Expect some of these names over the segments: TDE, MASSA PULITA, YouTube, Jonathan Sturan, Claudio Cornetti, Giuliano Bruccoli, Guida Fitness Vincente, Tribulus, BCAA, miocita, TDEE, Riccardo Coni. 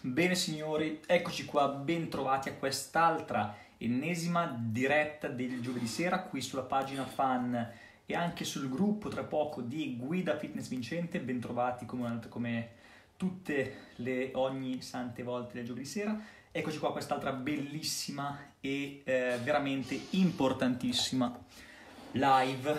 Bene signori, eccoci qua, bentrovati a quest'altra ennesima diretta del giovedì sera qui sulla pagina fan e anche sul gruppo tra poco di Guida Fitness Vincente. Bentrovati come tutte le ogni sante volte del giovedì sera. Eccoci qua, quest'altra bellissima e veramente importantissima live,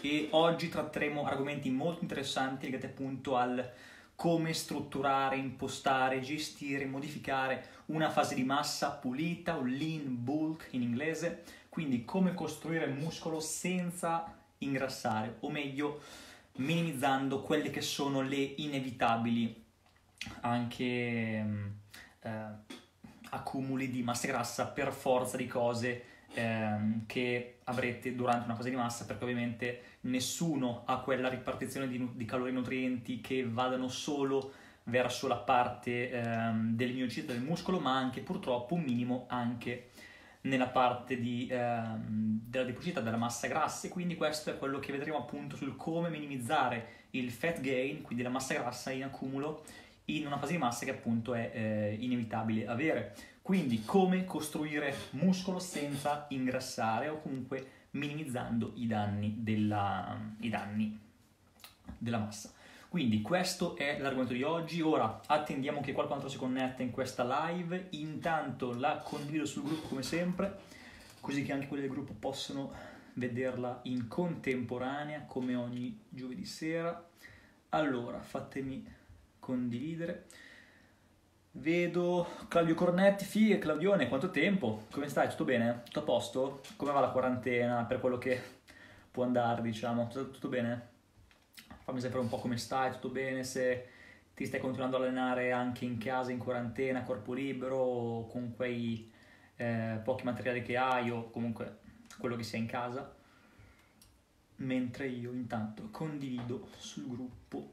e oggi tratteremo argomenti molto interessanti legati appunto al come strutturare, impostare, gestire, modificare una fase di massa pulita, un lean bulk in inglese, quindi come costruire il muscolo senza ingrassare, o meglio minimizzando quelle che sono le inevitabili anche accumuli di massa grassa per forza di cose che avrete durante una fase di massa, perché ovviamente nessuno ha quella ripartizione di calorie e nutrienti che vadano solo verso la parte del miocite del muscolo, ma anche purtroppo un minimo anche nella parte della adiposità, della massa grassa, e quindi questo è quello che vedremo appunto sul come minimizzare il fat gain, quindi la massa grassa in accumulo in una fase di massa che appunto è inevitabile avere. Quindi come costruire muscolo senza ingrassare, o comunque minimizzando i danni della massa. Quindi questo è l'argomento di oggi. Ora attendiamo che qualcun altro si connetta in questa live, intanto la condivido sul gruppo come sempre, così che anche quelli del gruppo possono vederla in contemporanea come ogni giovedì sera. Allora fatemi condividere. Vedo Claudio Cornetti, fighe Claudione, quanto tempo? Come stai? Tutto bene? Tutto a posto? Come va la quarantena per quello che può andare, diciamo? Tutto bene? Fammi sapere un po' come stai, tutto bene? Se ti stai continuando ad allenare anche in casa, in quarantena, corpo libero, o con quei pochi materiali che hai, o comunque quello che sia in casa. Mentre io intanto condivido sul gruppo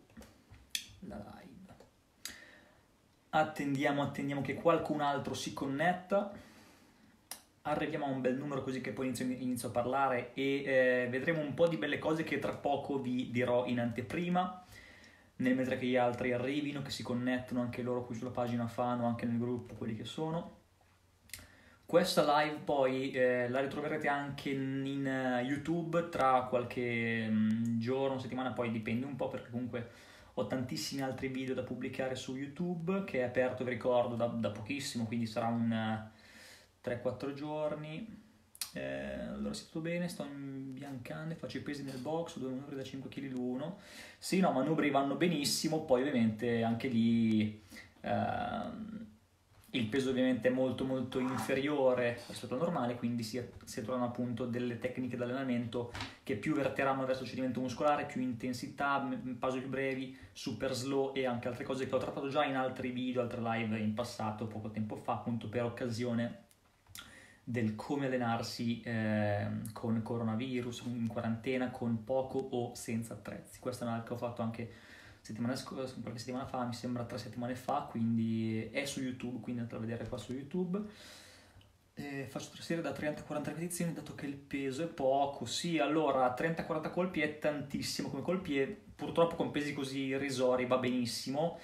la live. Attendiamo che qualcun altro si connetta, arriviamo a un bel numero così che poi inizio a parlare e vedremo un po' di belle cose che tra poco vi dirò in anteprima, nel mentre che gli altri arrivino, che si connettono anche loro qui sulla pagina fan o anche nel gruppo, quelli che sono. Questa live poi la ritroverete anche in YouTube tra qualche giorno, settimana, poi dipende un po', perché comunque ho tantissimi altri video da pubblicare su YouTube, che è aperto, vi ricordo, da pochissimo, quindi sarà un 3-4 giorni. Allora, se tutto bene, sto imbiancando, faccio i pesi nel box, due manubri da 5 kg l'uno. Sì, no, manubri vanno benissimo, poi ovviamente anche lì il peso ovviamente è molto molto inferiore rispetto al normale, quindi si trovano appunto delle tecniche di allenamento che più verteranno verso il cedimento muscolare, più intensità, pause più brevi, super slow e anche altre cose che ho trattato già in altri video, altre live in passato, poco tempo fa, appunto per occasione del come allenarsi con coronavirus, in quarantena, con poco o senza attrezzi. Questa è una live che ho fatto anche qualche settimana fa, mi sembra 3 settimane fa, quindi è su YouTube, quindi andate a vedere qua su YouTube. Faccio 3 serie da 30-40 ripetizioni, dato che il peso è poco. Sì, allora 30-40 colpi è tantissimo come colpi, e purtroppo con pesi così irrisori va benissimo.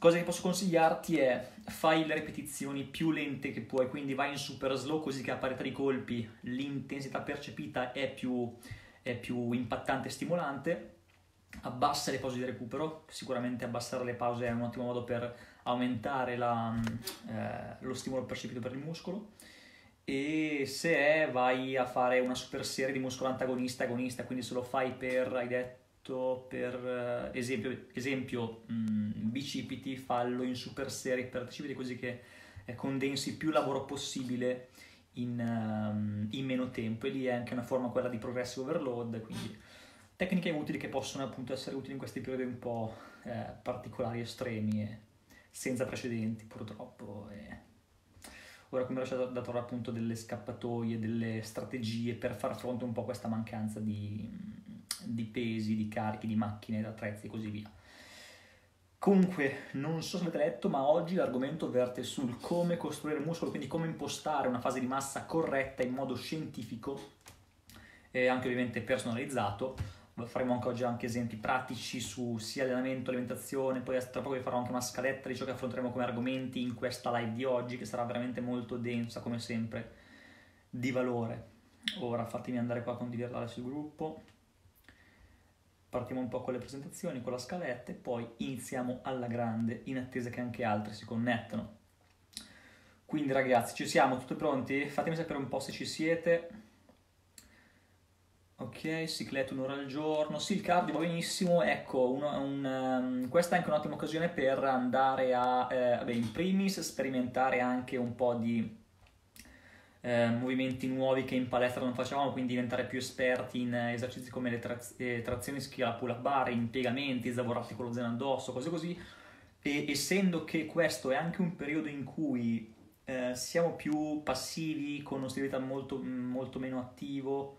Cosa che posso consigliarti è: fai le ripetizioni più lente che puoi, quindi vai in super slow, così che a parità di colpi l'intensità percepita è più impattante e stimolante. Abbassa le pause di recupero, sicuramente abbassare le pause è un ottimo modo per aumentare lo stimolo percepito per il muscolo, e se vai a fare una super serie di muscolo antagonista-agonista, quindi se lo fai per, hai detto, per esempio, bicipiti, fallo in super serie per tricipiti, così che condensi più lavoro possibile in meno tempo, e lì è anche una forma quella di progressive overload, quindi tecniche utili che possono appunto essere utili in questi periodi un po' particolari, estremi e senza precedenti purtroppo. Ora come lasciato da trovare appunto delle scappatoie, delle strategie per far fronte un po' a questa mancanza di pesi, di carichi, di macchine, di attrezzi e così via. Comunque, non so se avete letto, ma oggi l'argomento verte sul come costruire il muscolo, quindi come impostare una fase di massa corretta in modo scientifico e anche ovviamente personalizzato, faremo anche oggi anche esempi pratici su sia allenamento, alimentazione, poi tra poco vi farò anche una scaletta di ciò che affronteremo come argomenti in questa live di oggi, che sarà veramente molto densa, come sempre, di valore. Ora fatemi andare qua a condividerla sul gruppo. Partiamo un po' con le presentazioni, con la scaletta, e poi iniziamo alla grande, in attesa che anche altri si connettano. Quindi ragazzi, ci siamo? Tutti pronti? Fatemi sapere un po' se ci siete. Ok, ciclette un'ora al giorno, sì, il cardio va benissimo, ecco, questa è anche un'ottima occasione per andare a, vabbè, in primis, sperimentare anche un po' di movimenti nuovi che in palestra non facevamo, quindi diventare più esperti in esercizi come le trazioni schiena, pull-up bar, in piegamenti, lavorati con lo zen addosso, cose così, e essendo che questo è anche un periodo in cui siamo più passivi, con uno stile di vita molto meno attivo,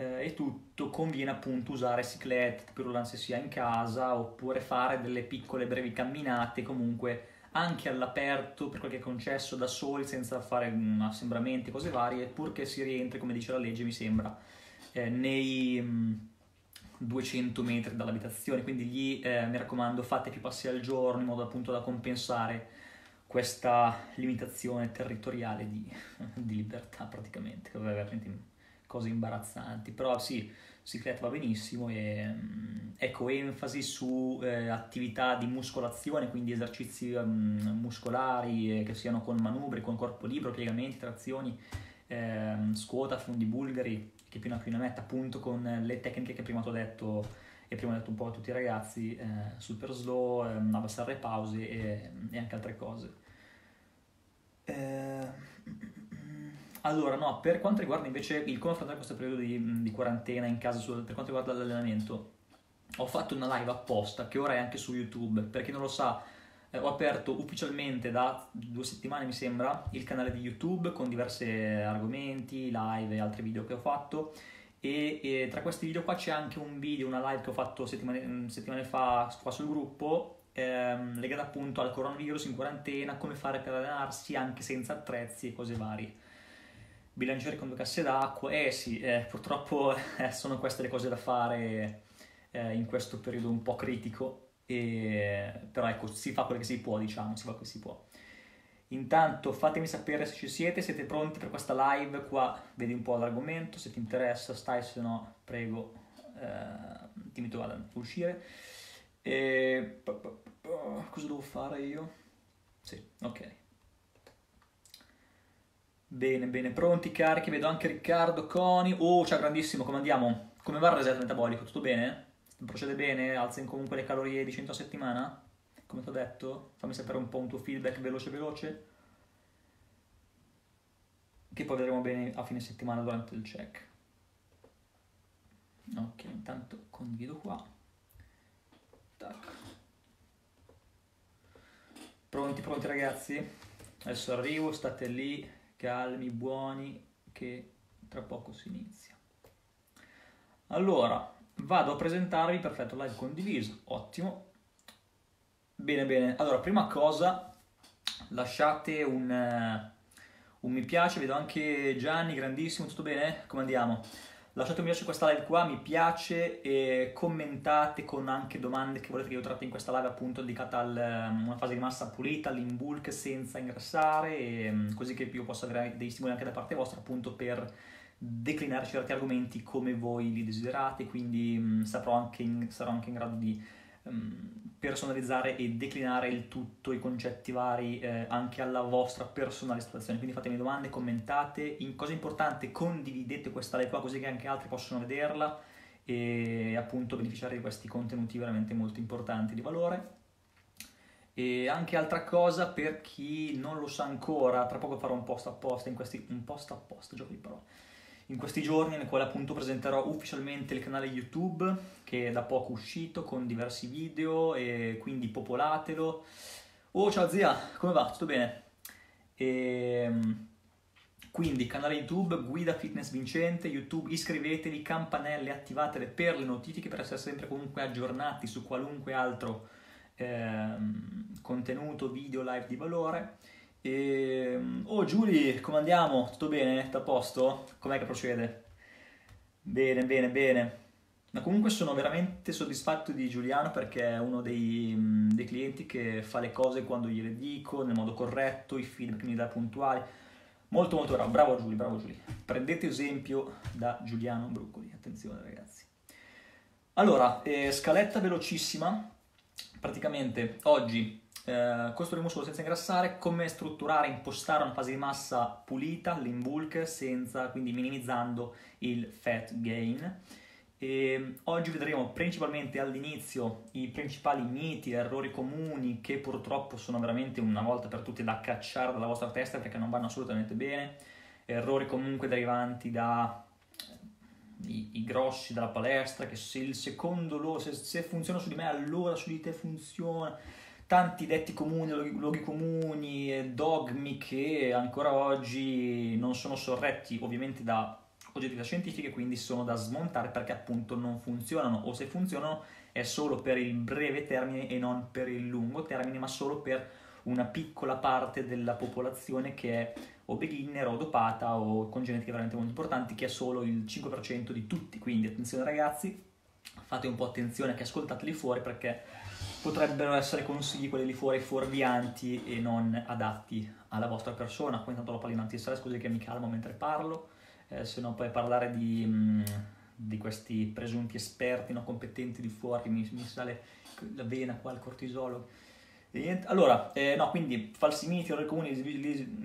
e tutto, conviene appunto usare ciclette, pirolanze sia in casa, oppure fare delle piccole brevi camminate comunque anche all'aperto, per qualche concesso, da soli, senza fare assembramenti, cose varie, purché si rientri, come dice la legge mi sembra, nei 200 metri dall'abitazione, quindi lì mi raccomando fate più passi al giorno in modo appunto da compensare questa limitazione territoriale di libertà praticamente, che vabbè, veramente cose imbarazzanti, però sì, ciclette va benissimo, e ecco, enfasi su attività di muscolazione, quindi esercizi muscolari, che siano con manubri, con corpo libero, piegamenti, trazioni, squat, affondi bulgari, che più ne metta, appunto con le tecniche che prima ti ho detto, e prima ho detto un po' a tutti i ragazzi, super slow, abbassare le pause e anche altre cose. Allora, no, per quanto riguarda invece il come affrontare questo periodo di quarantena in casa, per quanto riguarda l'allenamento, ho fatto una live apposta, che ora è anche su YouTube, per chi non lo sa, ho aperto ufficialmente da 2 settimane, mi sembra, il canale di YouTube con diversi argomenti, live e altri video che ho fatto, e tra questi video qua c'è anche un video, una live che ho fatto settimane fa qua sul gruppo, legata appunto al coronavirus in quarantena, come fare per allenarsi anche senza attrezzi e cose varie. Bilanciere con 2 casse d'acqua, sì, purtroppo sono queste le cose da fare in questo periodo un po' critico, però ecco, si fa quello che si può, diciamo, si fa quello che si può. Intanto fatemi sapere se ci siete pronti per questa live qua, vedi un po' l'argomento, se ti interessa stai, se no prego, ti metto ad uscire. Cosa devo fare io? Sì, ok. Bene, bene, pronti, carichi, vedo anche Riccardo, Coni, oh, ciao grandissimo, come andiamo? Come va il reset metabolico? Tutto bene? Procede bene? Alzi comunque le calorie di 100 a settimana? Come ti ho detto? Fammi sapere un po' un tuo feedback veloce, che poi vedremo bene a fine settimana durante il check. Ok, intanto condivido qua. Tac. Pronti ragazzi? Adesso arrivo, state lì. Calmi, buoni, che tra poco si inizia. Allora, vado a presentarvi, perfetto, live condiviso, ottimo. Bene, allora, prima cosa, lasciate un mi piace, vedo anche Gianni, grandissimo, tutto bene? Come andiamo? Lasciate un mi piace a questa live qua, mi piace, e commentate con anche domande che volete che io tratti in questa live, appunto dedicata a una fase di massa pulita, all'in bulk senza ingrassare, e così che io possa avere degli stimoli anche da parte vostra, appunto per declinare certi argomenti come voi li desiderate, quindi sarò anche in grado di personalizzare e declinare il tutto, i concetti vari, anche alla vostra personale situazione. Quindi fatemi domande, commentate, cosa importante, condividete questa live qua così che anche altri possono vederla e appunto beneficiare di questi contenuti veramente molto importanti di valore. E anche altra cosa, per chi non lo sa ancora, tra poco farò un post apposta, gioco di parole, in questi giorni, nel quale appunto presenterò ufficialmente il canale YouTube, che è da poco uscito con diversi video, e quindi popolatelo. Oh, ciao zia, come va? Tutto bene? Quindi canale YouTube Guida Fitness Vincente, YouTube, iscrivetevi, campanelle, attivatele per le notifiche, per essere sempre comunque aggiornati su qualunque altro contenuto, video, live di valore. Oh Giulia, come andiamo? Tutto bene? Tutto a posto? Com'è che procede? Bene. Ma comunque sono veramente soddisfatto di Giuliano, perché è uno dei clienti che fa le cose quando gliele dico, nel modo corretto, i feedback mi dà puntuali. Molto molto bravo, bravo Giulia. Prendete esempio da Giuliano Bruccoli, attenzione ragazzi. Allora, scaletta velocissima, praticamente oggi costruire muscolo senza ingrassare, come strutturare e impostare una fase di massa pulita, lean bulk, senza, quindi minimizzando il fat gain. E oggi vedremo principalmente all'inizio i principali miti e errori comuni che purtroppo sono veramente una volta per tutte da cacciare dalla vostra testa, perché non vanno assolutamente bene, errori comunque derivanti da i grossi dalla palestra, che se il secondo se funziona su di me allora su di te funziona, tanti detti comuni, luoghi comuni e dogmi che ancora oggi non sono sorretti ovviamente da oggettività scientifiche, quindi sono da smontare perché appunto non funzionano, o se funzionano è solo per il breve termine e non per il lungo termine, ma solo per una piccola parte della popolazione che è o beginner o dopata o con genetiche veramente molto importanti, che è solo il 5% di tutti. Quindi attenzione ragazzi, fate un po' attenzione che ascoltateli fuori, perché potrebbero essere consigli quelli lì fuori fuorvianti e non adatti alla vostra persona. Poi intanto la pallina antisale, scusi che mi calmo mentre parlo, se no poi parlare di questi presunti esperti non competenti di fuori mi sale la vena qua, il cortisolo. Allora, no, quindi falsi miti, errori comuni,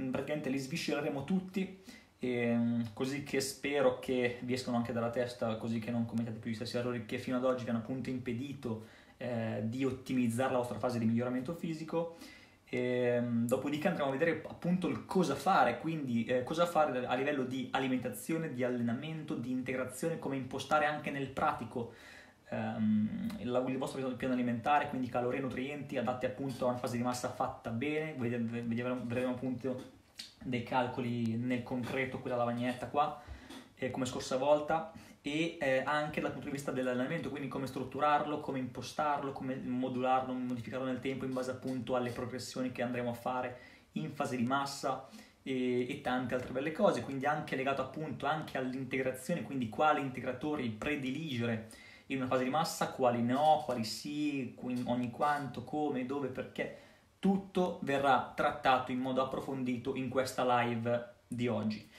praticamente li sviscereremo tutti, così che spero che vi escano anche dalla testa, così che non commettate più gli stessi errori che fino ad oggi vi hanno appunto impedito di ottimizzare la vostra fase di miglioramento fisico. Dopodiché andremo a vedere appunto il cosa fare, quindi cosa fare a livello di alimentazione, di allenamento, di integrazione, come impostare anche nel pratico il vostro piano alimentare, quindi calorie e nutrienti adatti appunto a una fase di massa fatta bene. Vedremo appunto dei calcoli nel concreto, quella lavagnetta qua, come scorsa volta, e anche dal punto di vista dell'allenamento, quindi come strutturarlo, come impostarlo, come modularlo, modificarlo nel tempo in base appunto alle progressioni che andremo a fare in fase di massa, e tante altre belle cose, quindi anche legato appunto anche all'integrazione, quindi quali integratori prediligere in una fase di massa, quali no, quali sì, ogni quanto, come, dove, perché. Tutto verrà trattato in modo approfondito in questa live di oggi.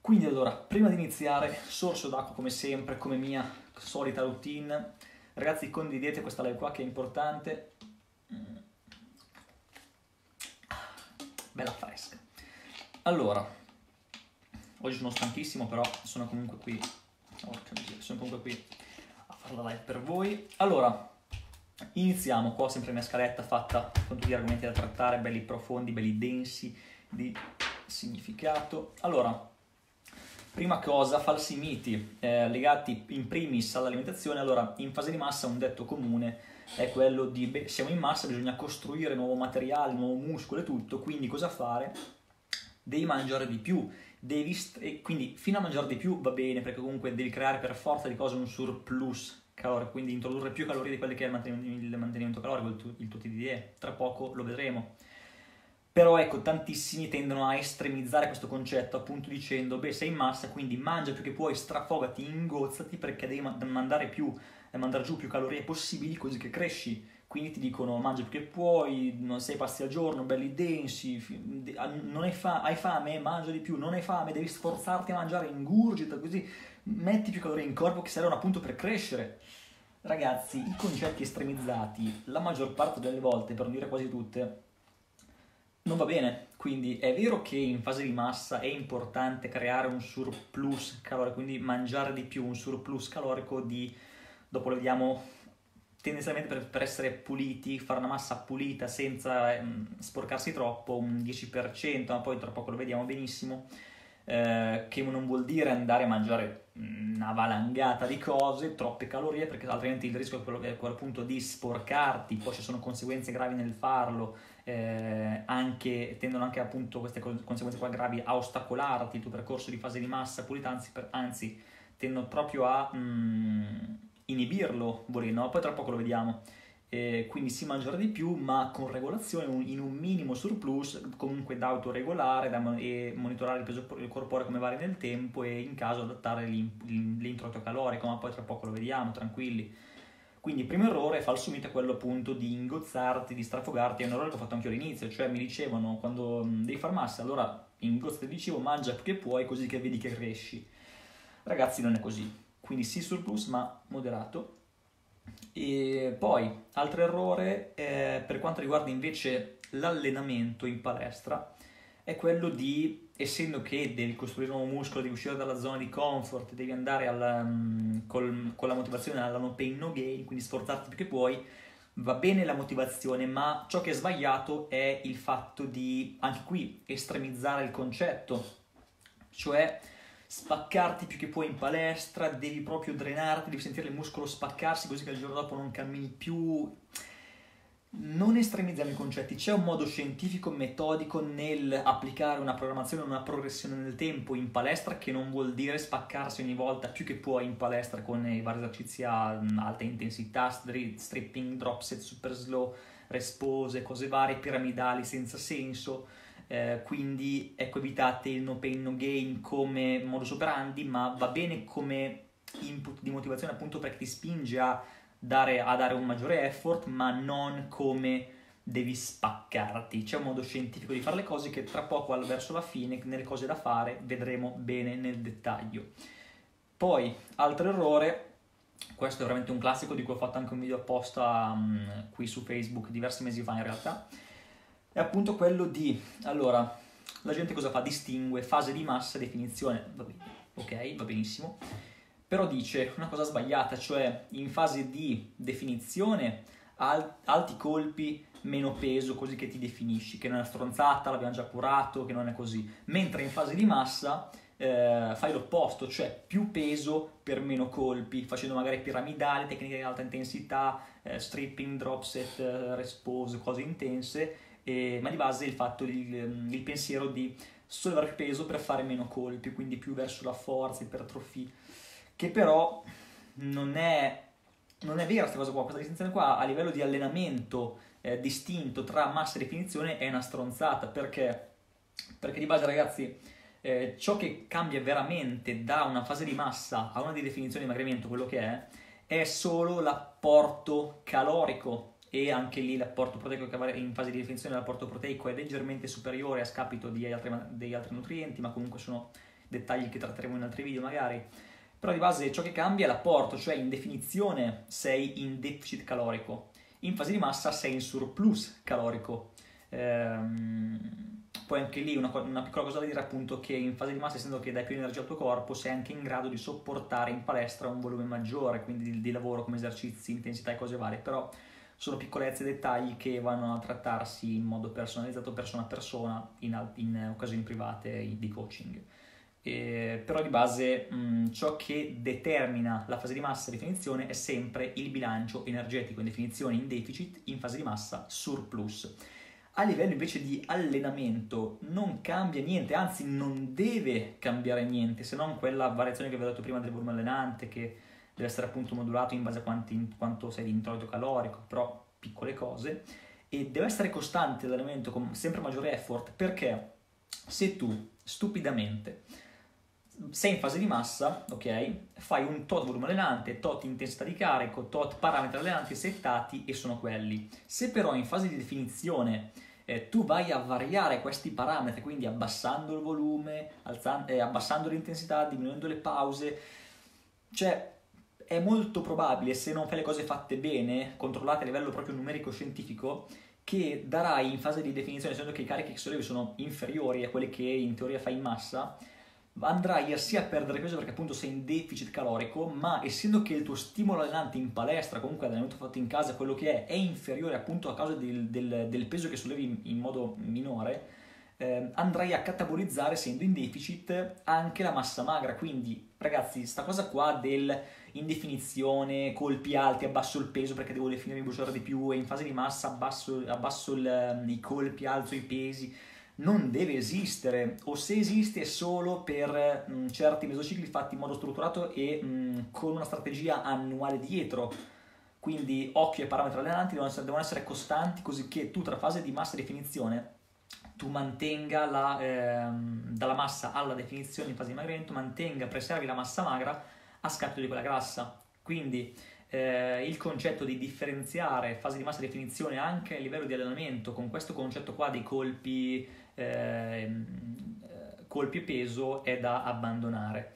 Quindi allora, prima di iniziare, sorso d'acqua come sempre, come mia solita routine. Ragazzi, condividete questa live qua che è importante. Bella fresca. Allora, oggi sono stanchissimo, però sono comunque qui. Porca miseria, sono comunque qui a fare la live per voi. Allora, iniziamo qua, sempre mia scaletta fatta con tutti gli argomenti da trattare, belli profondi, belli densi di significato. Allora, prima cosa, falsi miti legati in primis all'alimentazione. Allora, in fase di massa un detto comune è quello di siamo in massa, bisogna costruire nuovo materiale, nuovo muscolo e tutto, quindi cosa fare? Devi mangiare di più, e quindi fino a mangiare di più va bene, perché comunque devi creare per forza di cose un surplus calorico, quindi introdurre più calorie di quelle che è il mantenimento calorico, il tuo TDE, tra poco lo vedremo. Però ecco, tantissimi tendono a estremizzare questo concetto appunto dicendo, beh, sei in massa, quindi mangia più che puoi, strafogati, ingozzati, perché devi mandare giù più calorie possibili così che cresci. Quindi ti dicono, mangia più che puoi, 6 pasti al giorno, belli densi, hai fame, mangia di più, non hai fame, devi sforzarti a mangiare, ingurgita, così metti più calorie in corpo che servono appunto per crescere. Ragazzi, i concetti estremizzati, la maggior parte delle volte, per non dire quasi tutte, non va bene. Quindi è vero che in fase di massa è importante creare un surplus calorico, quindi mangiare di più, un surplus calorico di, dopo lo vediamo, tendenzialmente per essere puliti, fare una massa pulita senza sporcarsi troppo, un 10%, ma poi tra poco lo vediamo benissimo, che non vuol dire andare a mangiare una valangata di cose, troppe calorie, perché altrimenti il rischio è quello appunto di sporcarti, poi ci sono conseguenze gravi nel farlo, tendono anche appunto queste conseguenze qua gravi a ostacolarti il tuo percorso di fase di massa pulita, anzi tendono proprio a inibirlo, poi tra poco lo vediamo. quindi si mangerà di più, ma con regolazione, in un minimo surplus, comunque da autoregolare, e monitorare il peso corporeo come varia nel tempo, e in caso adattare l'introdotto calorico, ma poi tra poco lo vediamo, tranquilli. Quindi il primo errore, falso mito, è quello appunto di ingozzarti, di strafogarti. È un errore che ho fatto anche io all'inizio, cioè mi dicevano quando devi far massa, allora ingozzati di cibo, mangia più che puoi così che vedi che cresci. Ragazzi, non è così, quindi sì surplus ma moderato. E poi altro errore per quanto riguarda invece l'allenamento in palestra è quello di, essendo che devi costruire un nuovo muscolo, devi uscire dalla zona di comfort, devi andare con la motivazione alla no pain no gain, quindi sforzarti più che puoi. Va bene la motivazione, ma ciò che è sbagliato è il fatto di, anche qui, estremizzare il concetto, cioè spaccarti più che puoi in palestra, devi proprio drenarti, devi sentire il muscolo spaccarsi così che il giorno dopo non cammini più. Non estremizzare i concetti, c'è un modo scientifico, metodico nel applicare una programmazione, una progressione nel tempo in palestra, che non vuol dire spaccarsi ogni volta più che puoi in palestra con i vari esercizi a alta intensità, stripping, drop set, super slow, respose, cose varie, piramidali senza senso. Quindi ecco, evitate il no pain no gain come modus operandi, ma va bene come input di motivazione, appunto perché ti spinge a dare un maggiore effort, ma non come devi spaccarti. C'è un modo scientifico di fare le cose che tra poco, verso la fine, nelle cose da fare, vedremo bene nel dettaglio. Poi altro errore, questo è veramente un classico di cui ho fatto anche un video apposta qui su Facebook diversi mesi fa in realtà, è appunto quello di, allora, la gente cosa fa? Distingue fase di massa e definizione. Va bene, ok, va benissimo, però dice una cosa sbagliata, cioè in fase di definizione alti colpi, meno peso, così che ti definisci, che non è una stronzata, l'abbiamo già curato, che non è così, mentre in fase di massa fai l'opposto, cioè più peso per meno colpi, facendo magari piramidali, tecniche di alta intensità, stripping, drop set, respose, cose intense. Ma di base il pensiero di sollevare più peso per fare meno colpi, quindi più verso la forza, ipertrofia, che però non è vera questa cosa qua. Questa distinzione qua a livello di allenamento distinto tra massa e definizione è una stronzata, perché di base, ragazzi, ciò che cambia veramente da una fase di massa a una di definizione di dimagrimento, quello che è solo l'apporto calorico. E anche lì l'apporto proteico, che in fase di definizione l'apporto proteico è leggermente superiore a scapito degli altri nutrienti, ma comunque sono dettagli che tratteremo in altri video magari. Però di base ciò che cambia è l'apporto, cioè in definizione sei in deficit calorico, in fase di massa sei in surplus calorico. Poi anche lì una piccola cosa da dire, appunto, che in fase di massa, essendo che dai più energia al tuo corpo, sei anche in grado di sopportare in palestra un volume maggiore, quindi di lavoro come esercizi, intensità e cose varie. Però sono piccolezze e dettagli che vanno a trattarsi in modo personalizzato, persona a persona, in occasioni private di coaching. Però di base ciò che determina la fase di massa e definizione è sempre il bilancio energetico, in definizione in deficit, in fase di massa surplus. A livello invece di allenamento non cambia niente, anzi non deve cambiare niente, se non quella variazione che vi ho detto prima del volume allenante, che deve essere appunto modulato in base a quanto sei di introito calorico, però piccole cose, e deve essere costante l'allenamento con sempre maggiore effort, perché se tu stupidamente sei in fase di massa, ok, fai un tot volume allenante, tot intensità di carico, tot parametri allenanti settati e sono quelli. Se però in fase di definizione tu vai a variare questi parametri, quindi abbassando il volume, abbassando l'intensità, diminuendo le pause, cioè è molto probabile, se non fai le cose fatte bene, controllate a livello proprio numerico scientifico, che darai in fase di definizione, essendo che i carichi che sollevi sono inferiori a quelli che in teoria fai in massa, andrai sia a perdere peso perché appunto sei in deficit calorico, ma essendo che il tuo stimolo allenante in palestra, comunque l'allenamento fatto in casa, quello che è inferiore appunto a causa del peso che sollevi in modo minore, andrai a catabolizzare, essendo in deficit, anche la massa magra. Quindi ragazzi, sta cosa qua del in definizione colpi alti, abbasso il peso perché devo definirmi, bruciare di più, e in fase di massa abbasso i colpi, alzo i pesi, non deve esistere, o se esiste è solo per certi mesocicli fatti in modo strutturato e con una strategia annuale dietro. Quindi occhio ai parametri allenanti, devono essere costanti, così che tu tra fase di massa e definizione tu mantenga dalla massa alla definizione in fase di dimagrimento, preservi la massa magra a scapito di quella grassa. Quindi il concetto di differenziare fase di massa e definizione anche a livello di allenamento, con questo concetto qua dei colpi e peso, è da abbandonare.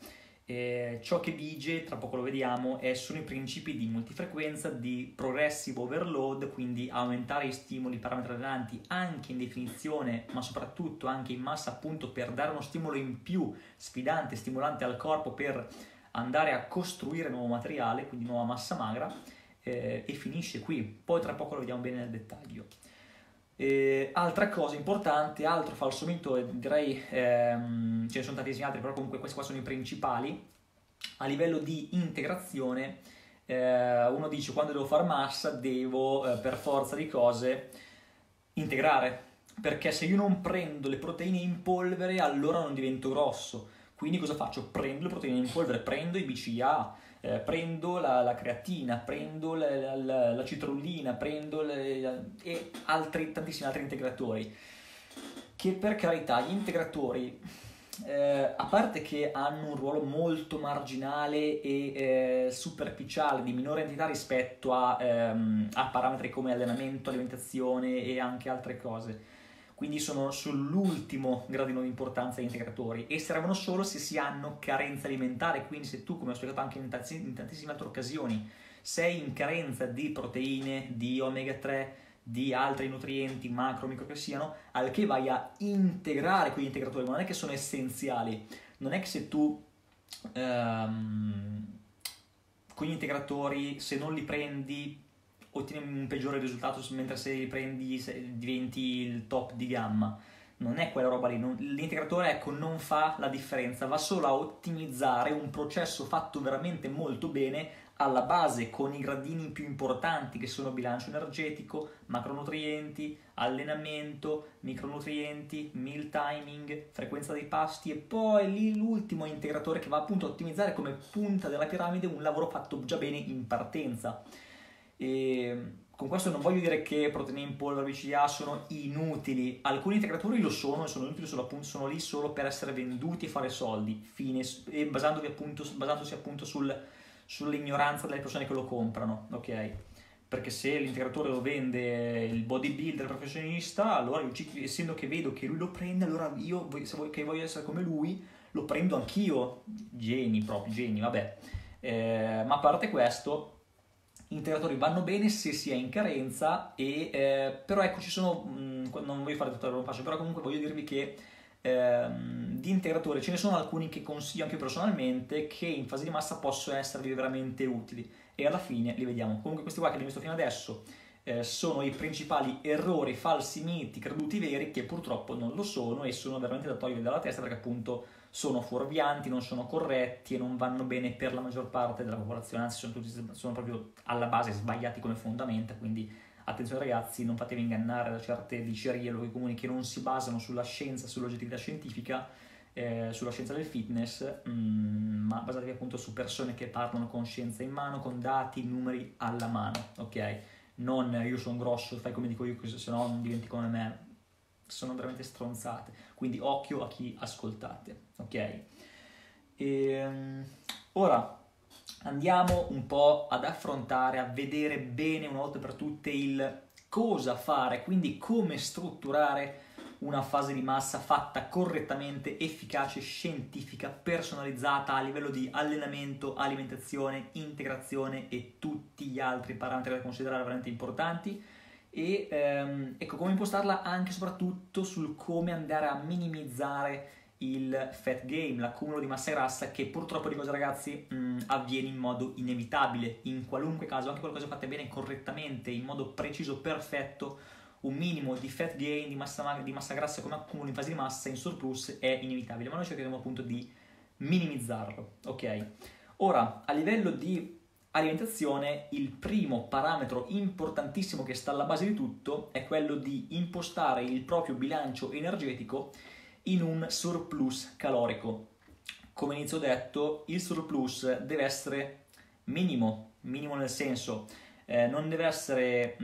Ciò che vige, tra poco lo vediamo, sono i principi di multifrequenza, di progressive overload, quindi aumentare gli stimoli, i parametri allenanti anche in definizione, ma soprattutto anche in massa, appunto per dare uno stimolo in più, sfidante, stimolante al corpo, per andare a costruire nuovo materiale, quindi nuova massa magra, e finisce qui. Poi tra poco lo vediamo bene nel dettaglio. Altra cosa importante, altro falso mito, direi ce ne sono tantissimi altri, però comunque questi qua sono i principali. A livello di integrazione, uno dice: quando devo fare massa devo per forza di cose integrare, perché se io non prendo le proteine in polvere allora non divento grosso. Quindi cosa faccio? Prendo le proteine in polvere, prendo i BCAA, prendo la creatina, prendo la citrollina, prendo e tantissimi altri integratori, che per carità, gli integratori, a parte che hanno un ruolo molto marginale e superficiale, di minore entità rispetto a parametri come allenamento, alimentazione e anche altre cose, quindi sono sull'ultimo gradino di importanza gli integratori, e servono solo se si hanno carenza alimentare. Quindi se tu, come ho spiegato anche in tantissime altre occasioni, sei in carenza di proteine, di omega 3, di altri nutrienti, macro, micro che siano, al che vai a integrare quegli integratori, ma non è che sono essenziali. Non è che se tu con gli integratori, se non li prendi, ottieni un peggiore risultato, mentre se li prendi diventi il top di gamma. Non è quella roba lì. L'integratore, ecco, non fa la differenza, va solo a ottimizzare un processo fatto veramente molto bene alla base, con i gradini più importanti che sono bilancio energetico, macronutrienti, allenamento, micronutrienti, meal timing, frequenza dei pasti, e poi lì l'ultimo integratore, che va appunto a ottimizzare come punta della piramide un lavoro fatto già bene in partenza. E con questo non voglio dire che proteine in polvere, BCAA sono inutili. Alcuni integratori lo sono inutili solo, appunto, sono lì solo per essere venduti e fare soldi, fine, e basandosi appunto sull'ignoranza delle persone che lo comprano, ok? Perché se l'integratore lo vende il bodybuilder professionista, allora io, essendo che vedo che lui lo prende, allora io, che voglio essere come lui, lo prendo anch'io. Geni, vabbè. Ma a parte questo, integratori vanno bene se si è in carenza, e però ecco, ci sono, non voglio fare tutto quello che faccio, però comunque voglio dirvi che di integratori ce ne sono alcuni che consiglio anche personalmente, che in fase di massa possono esservi veramente utili, e alla fine li vediamo. Comunque questi qua che abbiamo visto fino adesso sono i principali errori, falsi miti, creduti veri, che purtroppo non lo sono, e sono veramente da togliere dalla testa, perché appunto sono fuorvianti, non sono corretti e non vanno bene per la maggior parte della popolazione, anzi sono proprio alla base sbagliati come fondamenta. Quindi attenzione ragazzi, non fatevi ingannare da certe dicerie, luoghi comuni che non si basano sulla scienza, sull'oggettività scientifica, sulla scienza del fitness, ma basatevi appunto su persone che parlano con scienza in mano, con dati, numeri alla mano, ok? Non io sono grosso, fai come dico io, se no non diventi come me. Sono veramente stronzate, quindi occhio a chi ascoltate, ok? Ora andiamo un po' ad affrontare, a vedere bene una volta per tutte il cosa fare, quindi come strutturare una fase di massa fatta correttamente, efficace, scientifica, personalizzata a livello di allenamento, alimentazione, integrazione e tutti gli altri parametri da considerare veramente importanti. E ecco, come impostarla anche e soprattutto sul come andare a minimizzare il fat gain, l'accumulo di massa grassa, che purtroppo, di cosa ragazzi, avviene in modo inevitabile in qualunque caso, anche qualcosa fatte bene correttamente, in modo preciso, perfetto. Un minimo di fat gain, di massa grassa come accumulo in fase di massa, in surplus, è inevitabile, ma noi cercheremo appunto di minimizzarlo, ok? Ora, a livello di alimentazione, il primo parametro importantissimo che sta alla base di tutto è quello di impostare il proprio bilancio energetico in un surplus calorico. Come inizio ho detto, il surplus deve essere minimo nel senso non deve essere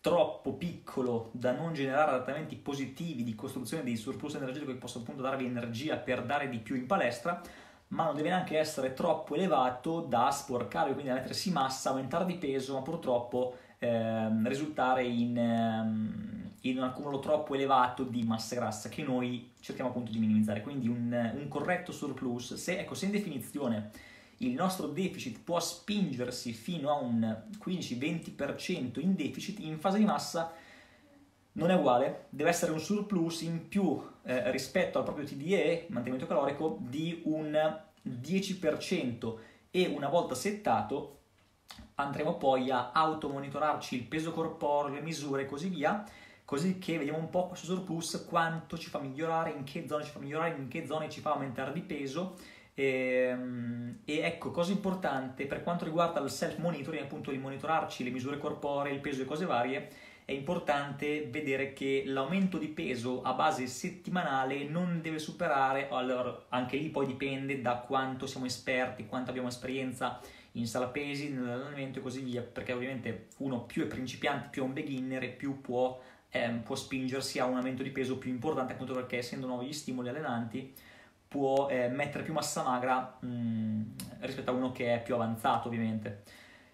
troppo piccolo da non generare adattamenti positivi di costruzione dei surplus energetico che possono appunto darvi energia per dare di più in palestra, ma non deve neanche essere troppo elevato da sporcare, quindi da mettersi massa, aumentare di peso, ma purtroppo risultare in un accumulo troppo elevato di massa grassa che noi cerchiamo appunto di minimizzare. Quindi un corretto surplus, se in definizione il nostro deficit può spingersi fino a un 15-20% in deficit, in fase di massa non è uguale, deve essere un surplus in più rispetto al proprio TDE, mantenimento calorico, di un 10%, e una volta settato andremo poi a automonitorarci il peso corporeo, le misure e così via, così che vediamo un po' questo surplus quanto ci fa migliorare, in che zone ci fa migliorare, in che zone ci fa aumentare di peso. E ecco, cosa importante per quanto riguarda il self-monitoring, appunto il monitorarci le misure corporee, il peso e cose varie, è importante vedere che l'aumento di peso a base settimanale non deve superare, allora anche lì poi dipende da quanto siamo esperti, quanto abbiamo esperienza in sala pesi, nell'allenamento e così via, perché ovviamente uno più è principiante, più è un beginner e più può spingersi a un aumento di peso più importante, appunto perché essendo nuovi gli stimoli allenanti può mettere più massa magra rispetto a uno che è più avanzato ovviamente.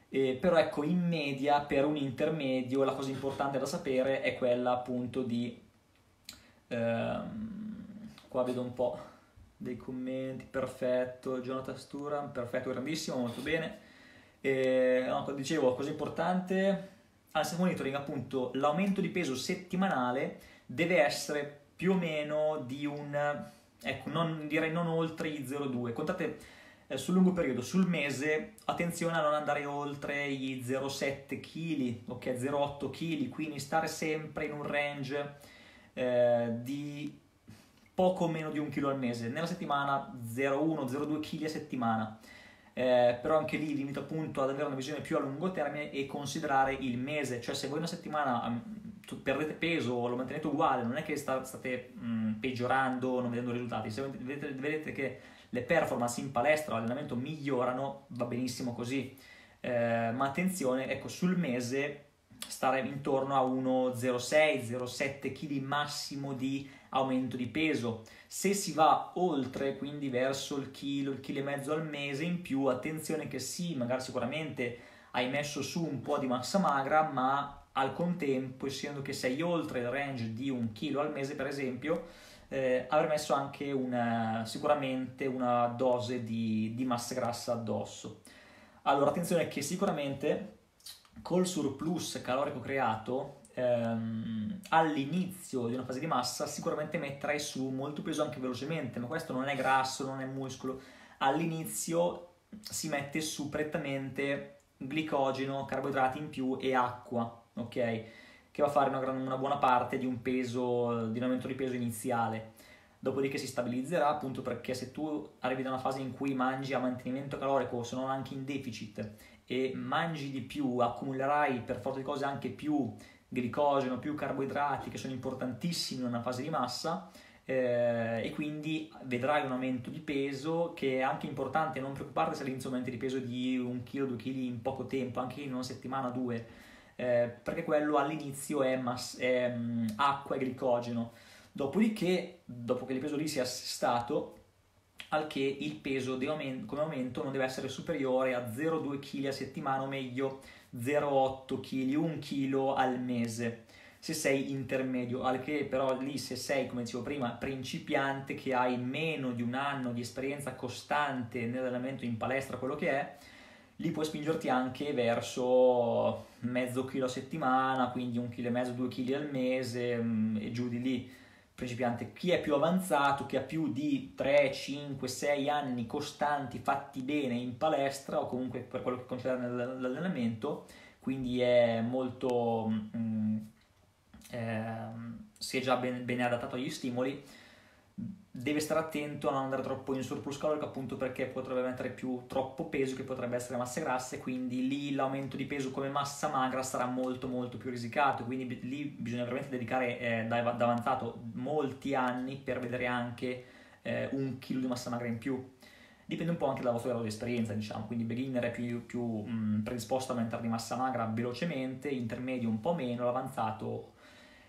Però ecco, in media per un intermedio la cosa importante da sapere è quella appunto di qua vedo un po' dei commenti, perfetto Jonathan Sturan, perfetto, grandissimo, molto bene. No, dicevo, cosa importante al self-monitoring, appunto l'aumento di peso settimanale deve essere più o meno di un, ecco, non oltre gli 0,2. Contate sul lungo periodo, sul mese, attenzione a non andare oltre gli 0,7 kg, ok, 0,8 kg, quindi stare sempre in un range di poco meno di un chilo al mese. Nella settimana 0,1-0,2 kg a settimana, però anche lì vi invito appunto ad avere una visione più a lungo termine e considerare il mese, cioè se voi una settimana perdete peso o lo mantenete uguale, non è che state peggiorando, non vedendo risultati. Se vedete che le performance in palestra o allenamento migliorano, va benissimo così, ma attenzione, ecco, sul mese stare intorno a 1,06-0,7 kg massimo di aumento di peso. Se si va oltre, quindi verso il chilo e mezzo al mese in più, attenzione che sì, magari sicuramente hai messo su un po' di massa magra, ma al contempo, essendo che sei oltre il range di un chilo al mese per esempio, avrei messo anche sicuramente una dose di massa grassa addosso. Allora attenzione che sicuramente col surplus calorico creato all'inizio di una fase di massa sicuramente metterai su molto peso anche velocemente, ma questo non è grasso, non è muscolo, all'inizio si mette su prettamente glicogeno, carboidrati in più e acqua, ok? Che va a fare una buona parte di un aumento di peso iniziale. Dopodiché si stabilizzerà, appunto perché se tu arrivi da una fase in cui mangi a mantenimento calorico, se non anche in deficit, e mangi di più, accumulerai per forza di cose anche più glicogeno, più carboidrati che sono importantissimi in una fase di massa, e quindi vedrai un aumento di peso che è anche importante. Non preoccuparti se all'inizio aumenti di peso di 1 kg, 2 kg in poco tempo, anche in una settimana, 2, perché quello all'inizio è acqua e glicogeno. Dopodiché, dopo che il peso lì si è assestato, al che il peso come aumento non deve essere superiore a 0,2 kg a settimana, o meglio 0,8 kg, 1 kg al mese se sei intermedio, al che però lì, se sei, come dicevo prima, principiante, che hai meno di un anno di esperienza costante nell'allenamento in palestra, quello che è, lì puoi spingerti anche verso mezzo chilo a settimana, quindi 1,5 kg, 2 kg al mese e giù di lì. Principiante. Chi è più avanzato, chi ha più di 3, 5, 6 anni costanti fatti bene in palestra o comunque per quello che concerne l'allenamento, quindi è molto si è già bene adattato agli stimoli, deve stare attento a non andare troppo in surplus calorico, appunto perché potrebbe mettere troppo peso che potrebbe essere massa grassa, e quindi lì l'aumento di peso come massa magra sarà molto più risicato, quindi lì bisogna veramente dedicare da avanzato molti anni per vedere anche un chilo di massa magra in più. dipende un po' anche dal vostro grado di esperienza, diciamo, quindi beginner è più predisposto ad aumentare di massa magra velocemente, intermedio un po' meno, l'avanzato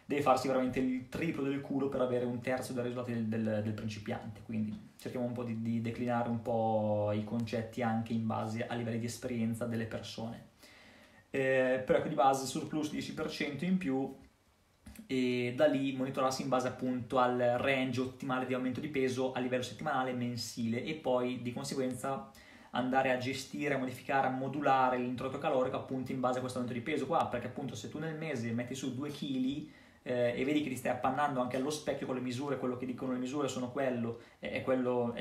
deve farsi veramente il triplo del culo per avere un terzo dei risultati del principiante, quindi cerchiamo un po' di declinare un po' i concetti anche in base a livelli di esperienza delle persone. Però ecco, di base surplus 10% in più, e da lì monitorarsi in base appunto al range ottimale di aumento di peso a livello settimanale, mensile, e poi di conseguenza andare a gestire, a modificare, a modulare l'introito calorico appunto in base a questo aumento di peso qua, perché appunto se tu nel mese metti su 2 kg e vedi che ti stai appannando anche allo specchio con le misure, quello che dicono le misure sono quello è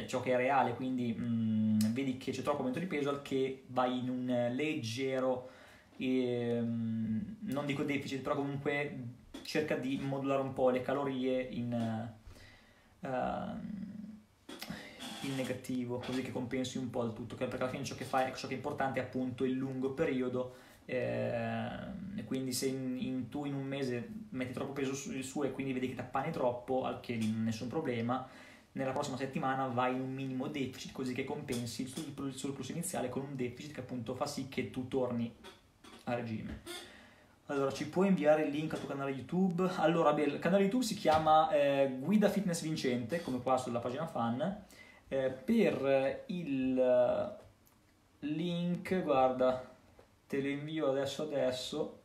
ciò che è reale, quindi vedi che c'è troppo aumento di peso, al che vai in un leggero, non dico deficit, però comunque cerca di modulare un po' le calorie in negativo, così che compensi un po' il tutto, perché alla fine ciò che fai, ciò che è importante è appunto il lungo periodo, e quindi se tu in un mese metti troppo peso su e quindi vedi che ti appani troppo, al che nessun problema, nella prossima settimana vai in un minimo deficit, così che compensi il surplus iniziale con un deficit che appunto fa sì che tu torni a regime. Allora, ci puoi inviare il link al tuo canale YouTube? Allora, beh, il canale YouTube si chiama Guida Fitness Vincente, come qua sulla pagina fan. Per il link, guarda, te lo invio adesso,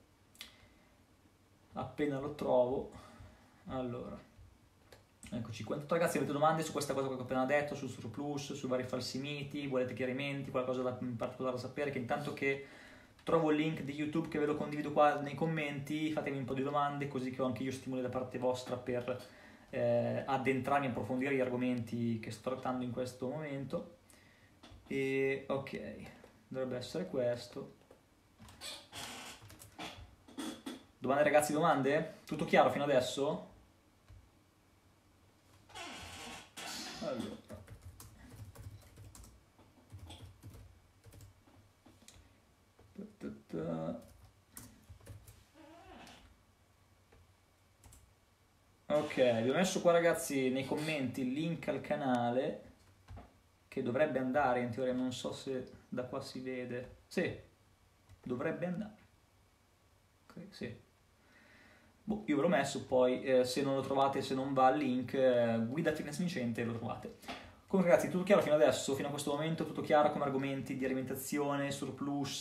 appena lo trovo. Allora, eccoci qua. Tutto, ragazzi, avete domande su questa cosa che ho appena detto, sul surplus, su vari falsi miti, volete chiarimenti, qualcosa in particolare da sapere, che intanto che trovo il link di YouTube che ve lo condivido qua nei commenti, fatemi un po' di domande, così che ho anche io stimoli da parte vostra per addentrarmi e approfondire gli argomenti che sto trattando in questo momento. E ok, dovrebbe essere questo. Domande, ragazzi, domande? Tutto chiaro fino adesso? Allora, ok, vi ho messo qua, ragazzi, nei commenti il link al canale, che dovrebbe andare in teoria, non so se da qua si vede, sì, dovrebbe andare, okay, sì. Boh, io ve l'ho messo, poi se non lo trovate, se non va il link, Guida Fitness Vincente lo trovate. Comunque, ragazzi, tutto chiaro fino adesso, fino a questo momento, tutto chiaro come argomenti di alimentazione, surplus,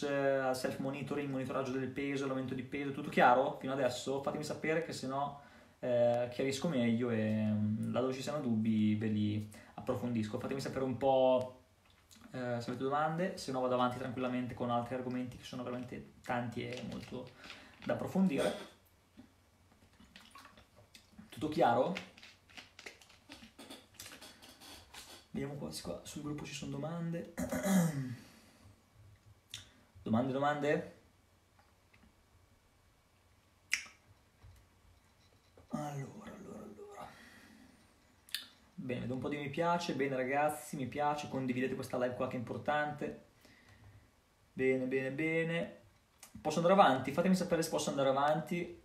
self-monitoring, monitoraggio del peso, l'aumento di peso, tutto chiaro fino adesso? Fatemi sapere, che sennò chiarisco meglio e laddove ci siano dubbi ve li approfondisco. Fatemi sapere un po' se avete domande, se no vado avanti tranquillamente con altri argomenti che sono veramente tanti e molto da approfondire. Tutto chiaro? Vediamo qua sul gruppo ci sono domande. Domande? Allora. Bene, vedo un po' di mi piace. Bene, ragazzi, mi piace. Condividete questa live qua, che è importante. Bene. Posso andare avanti? Fatemi sapere se posso andare avanti.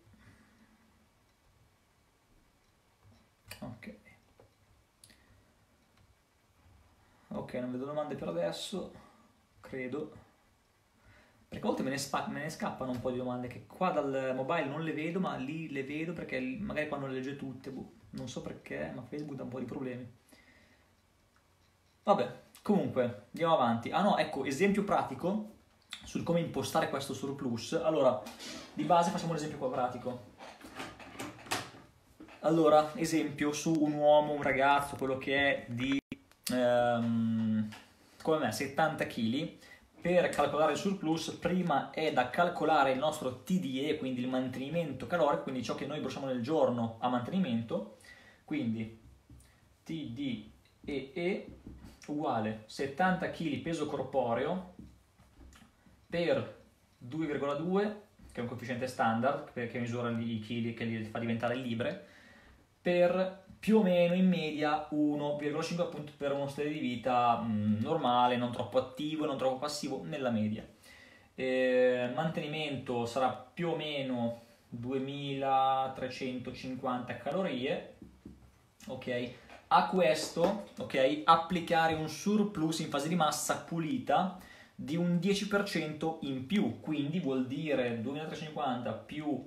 Ok. Ok, non vedo domande per adesso, credo, perché a volte me ne scappano un po' di domande che qua dal mobile non le vedo, ma lì le vedo, perché magari qua non le legge tutte, boh, non so perché, ma Facebook dà un po' di problemi. Vabbè, comunque, andiamo avanti. Ah no, ecco, esempio pratico sul come impostare questo surplus. Allora, di base facciamo un esempio qua pratico. Allora, esempio su un uomo, un ragazzo, quello che è di come me, 70 kg. Per calcolare il surplus prima è da calcolare il nostro TDE, quindi il mantenimento calorico, quindi ciò che noi bruciamo nel giorno a mantenimento, quindi TDEE uguale 70 kg peso corporeo per 2,2, che è un coefficiente standard che misura i chili, che li fa diventare libre, per più o meno in media 1,5, appunto per uno stile di vita normale, non troppo attivo, non troppo passivo, nella media. Mantenimento sarà più o meno 2350 calorie, ok, a questo, ok, applicare un surplus in fase di massa pulita di un 10% in più, quindi vuol dire 2350 più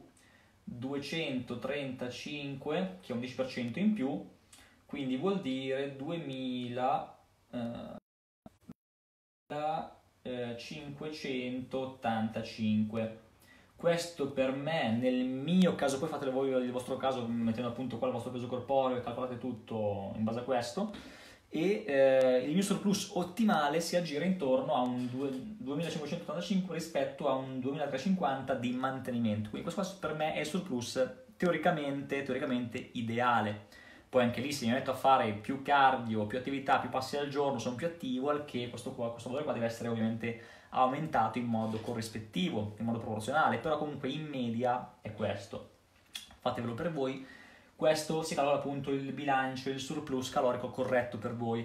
235, che è un 10% in più, quindi vuol dire 2585. Questo per me, nel mio caso, poi fate voi il vostro caso mettendo appunto qua il vostro peso corporeo e calcolate tutto in base a questo, e il mio surplus ottimale si aggira intorno a un 2585 rispetto a un 2350 di mantenimento. Quindi questo per me è il surplus teoricamente ideale. Poi anche lì, se mi metto a fare più cardio, più attività, più passi al giorno, sono più attivo, al che questo valore qua deve essere ovviamente aumentato in modo corrispettivo, in modo proporzionale, però comunque in media è questo. Fatevelo per voi. Questo si calcola appunto il bilancio, il surplus calorico corretto per voi.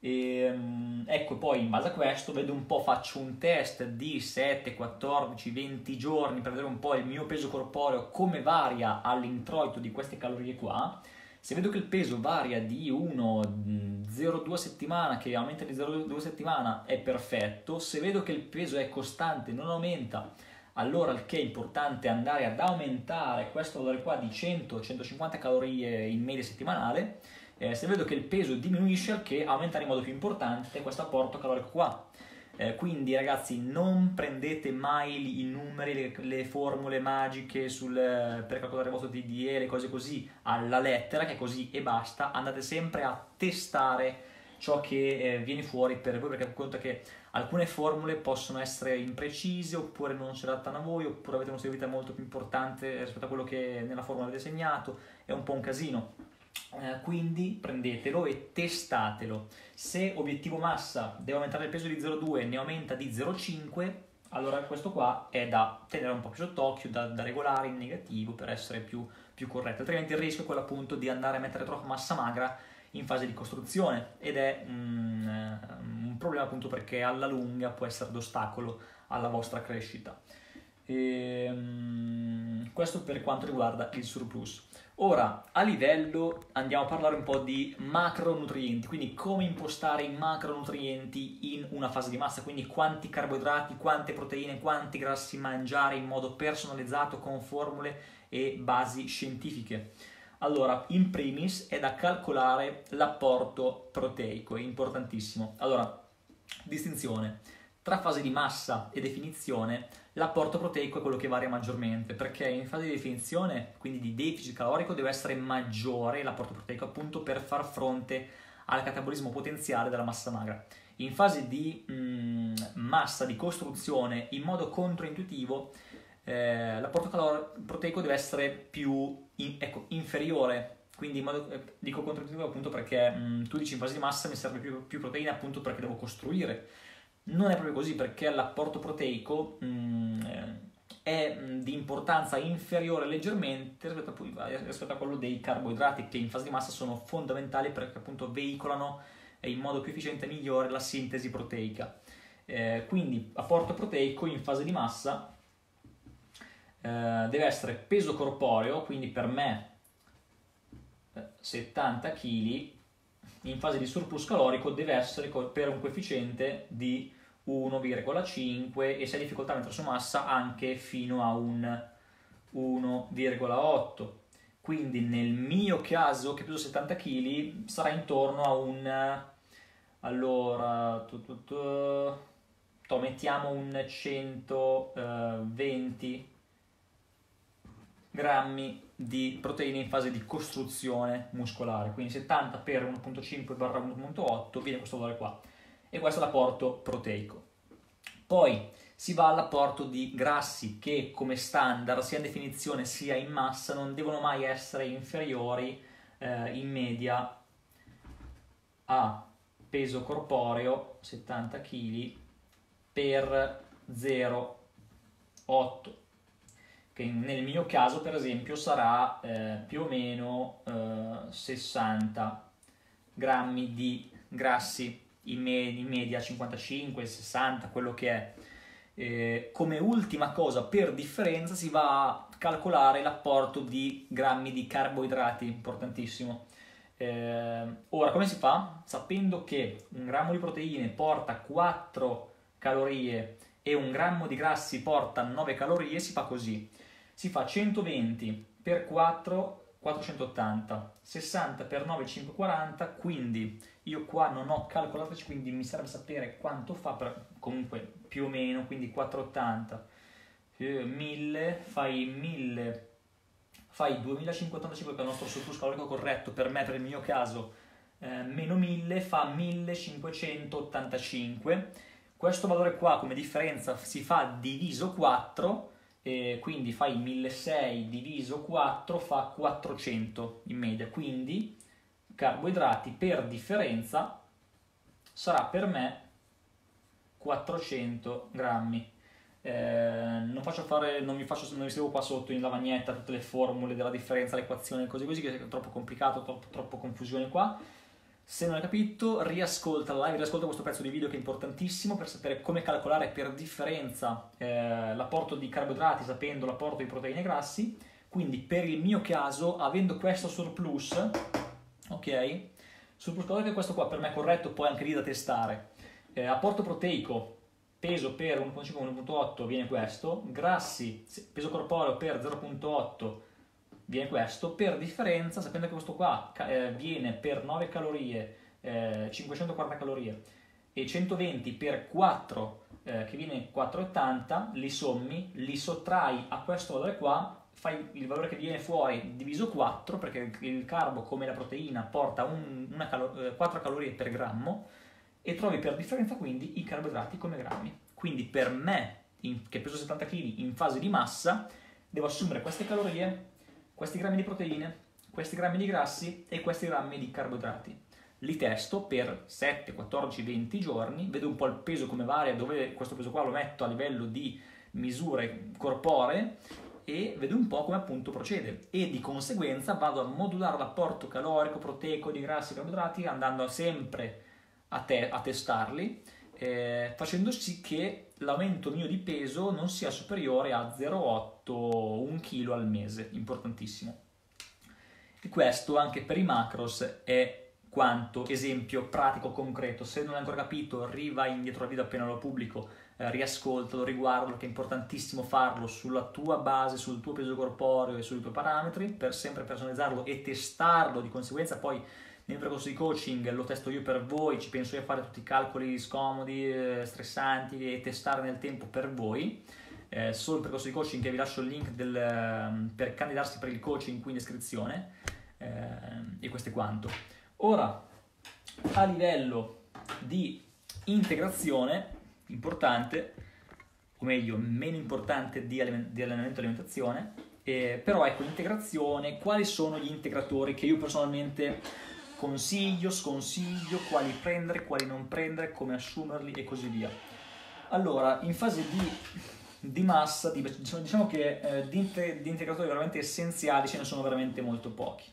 E, ecco, poi in base a questo vedo un po', faccio un test di 7, 14, 20 giorni per vedere un po' il mio peso corporeo come varia all'introito di queste calorie qua. Se vedo che il peso varia di 0,2 settimana, che aumenta di 0,2 settimana, è perfetto. Se vedo che il peso è costante, non aumenta, allora il che è importante è andare ad aumentare questo valore qua di 100-150 calorie in media settimanale. Se vedo che il peso diminuisce, il che aumentare in modo più importante questo apporto calorico qua. Quindi ragazzi, non prendete mai i numeri, le formule magiche per calcolare il vostro TDE, le cose così alla lettera, che è così e basta. Andate sempre a testare ciò che viene fuori per voi, perché conta che alcune formule possono essere imprecise, oppure non si adattano a voi, oppure avete uno stile di vita molto più importante rispetto a quello che nella formula avete segnato. È un po' un casino. Quindi prendetelo e testatelo. Se obiettivo massa deve aumentare il peso di 0,2, ne aumenta di 0,5, allora questo qua è da tenere un po' più sott'occhio, da regolare in negativo per essere più corretto, altrimenti il rischio è quello appunto di andare a mettere troppa massa magra in fase di costruzione, ed è un problema appunto, perché alla lunga può essere d'ostacolo alla vostra crescita. Questo per quanto riguarda il surplus. Ora, a livello, andiamo a parlare un po' di macronutrienti, quindi come impostare i macronutrienti in una fase di massa, quindi quanti carboidrati, quante proteine, quanti grassi mangiare in modo personalizzato con formule e basi scientifiche. Allora, in primis è da calcolare l'apporto proteico, è importantissimo. Allora, distinzione tra fase di massa e definizione. L'apporto proteico è quello che varia maggiormente, perché in fase di definizione, quindi di deficit calorico, deve essere maggiore l'apporto proteico appunto per far fronte al catabolismo potenziale della massa magra. In fase di massa, di costruzione, in modo controintuitivo, l'apporto proteico deve essere più inferiore. Quindi in modo, dico controintuitivo appunto perché tu dici in fase di massa mi serve più proteine appunto perché devo costruire. Non è proprio così, perché l'apporto proteico è di importanza inferiore leggermente rispetto a quello dei carboidrati, che in fase di massa sono fondamentali perché appunto veicolano in modo più efficiente e migliore la sintesi proteica. Quindi apporto proteico in fase di massa deve essere peso corporeo, quindi per me 70 kg, in fase di surplus calorico deve essere per un coefficiente di 1,5 e se hai difficoltà a mettere su massa anche fino a un 1,8. Quindi nel mio caso, che peso 70 kg, sarà intorno a un... allora... mettiamo un 120 grammi di proteine in fase di costruzione muscolare, quindi 70 per 1,5/1,8 viene questo valore qua, e questo è l'apporto proteico. Poi si va all'apporto di grassi, che come standard sia in definizione sia in massa non devono mai essere inferiori in media a peso corporeo 70 kg per 0,8, che nel mio caso per esempio sarà più o meno 60 grammi di grassi in media, 55-60, quello che è. Come ultima cosa, per differenza, si va a calcolare l'apporto di grammi di carboidrati, importantissimo. Ora, come si fa? Sapendo che un grammo di proteine porta 4 calorie e un grammo di grassi porta 9 calorie, si fa così. Si fa 120 per 4, 480, 60 per 9, 540, quindi io qua non ho calcolato, quindi mi serve sapere quanto fa, per, comunque più o meno, quindi 480, 1000, fai 1000, fai 2055 che è il nostro surplus calorico corretto, per me, per il mio caso, meno 1000 fa 1585, questo valore qua come differenza si fa diviso 4, quindi fai 1600 diviso 4 fa 400 in media, quindi carboidrati per differenza sarà per me 400 grammi. Non mi scrivo qua sotto in lavagnetta tutte le formule della differenza, l'equazione e cose così, che è troppo complicato, troppo confusione qua. Se non hai capito, riascolta la live, riascolta questo pezzo di video che è importantissimo per sapere come calcolare per differenza l'apporto di carboidrati, sapendo l'apporto di proteine e grassi. Quindi per il mio caso, avendo questo surplus, ok, surplus calorico è questo qua, per me è corretto, poi anche lì da testare, apporto proteico, peso per 1,5-1,8 viene questo, grassi, peso corporeo per 0,8 viene questo, per differenza, sapendo che questo qua viene per 9 calorie, 540 calorie, e 120 per 4, che viene 480, li sommi, li sottrai a questo valore qua, fai il valore che viene fuori diviso 4, perché il carbo come la proteina porta 4 calorie per grammo, e trovi per differenza quindi i carboidrati come grammi. Quindi per me, che peso 70 kg in fase di massa, devo assumere queste calorie, questi grammi di proteine, questi grammi di grassi e questi grammi di carboidrati. Li testo per 7, 14, 20 giorni, vedo un po' il peso come varia, dove questo peso qua lo metto a livello di misure corporee e vedo un po' come appunto procede, e di conseguenza vado a modulare l'apporto calorico, proteico, di grassi e carboidrati, andando sempre a testarli, facendo sì che l'aumento mio di peso non sia superiore a 0,8-1 kg al mese, importantissimo. E questo anche per i macros è quanto esempio pratico, concreto. Se non hai ancora capito, vai indietro al video appena lo pubblico, riascoltalo, riguardalo, che è importantissimo farlo sulla tua base, sul tuo peso corporeo e sui tuoi parametri, per sempre personalizzarlo e testarlo, di conseguenza poi nel percorso di coaching lo testo io per voi, ci penso io a fare tutti i calcoli scomodi, stressanti, e testare nel tempo per voi. Solo il percorso di coaching, che vi lascio il link per candidarsi per il coaching qui in descrizione. E questo è quanto. Ora, a livello di integrazione, importante, o meglio, meno importante di allenamento e alimentazione, però ecco, integrazione, quali sono gli integratori che io personalmente consiglio, sconsiglio, quali prendere, quali non prendere, come assumerli e così via. Allora, in fase di massa, diciamo che di integratori veramente essenziali ce ne sono veramente molto pochi.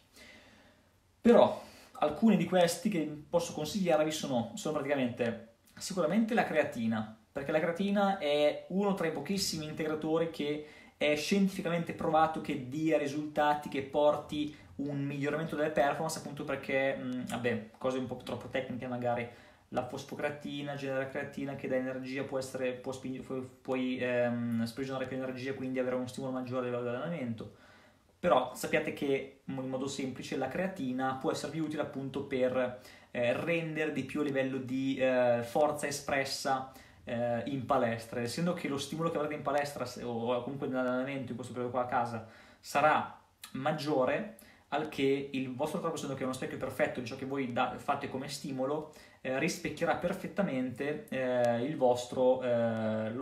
Però alcuni di questi che posso consigliarvi sono praticamente sicuramente la creatina, perché la creatina è uno tra i pochissimi integratori che è scientificamente provato che dia risultati, che porti un miglioramento delle performance, appunto perché, vabbè, cose un po' troppo tecniche magari, la fosfocreatina genera creatina che dà energia, puoi sprigionare più energia, quindi avere uno stimolo maggiore a livello di allenamento. Però sappiate che, in modo semplice, la creatina può esservi utile appunto per rendere di più a livello di forza espressa in palestra, essendo che lo stimolo che avrete in palestra o comunque nell'allenamento in questo periodo qua a casa sarà maggiore, al che il vostro corpo, essendo che è uno specchio perfetto di ciò che voi fate come stimolo, rispecchierà perfettamente lo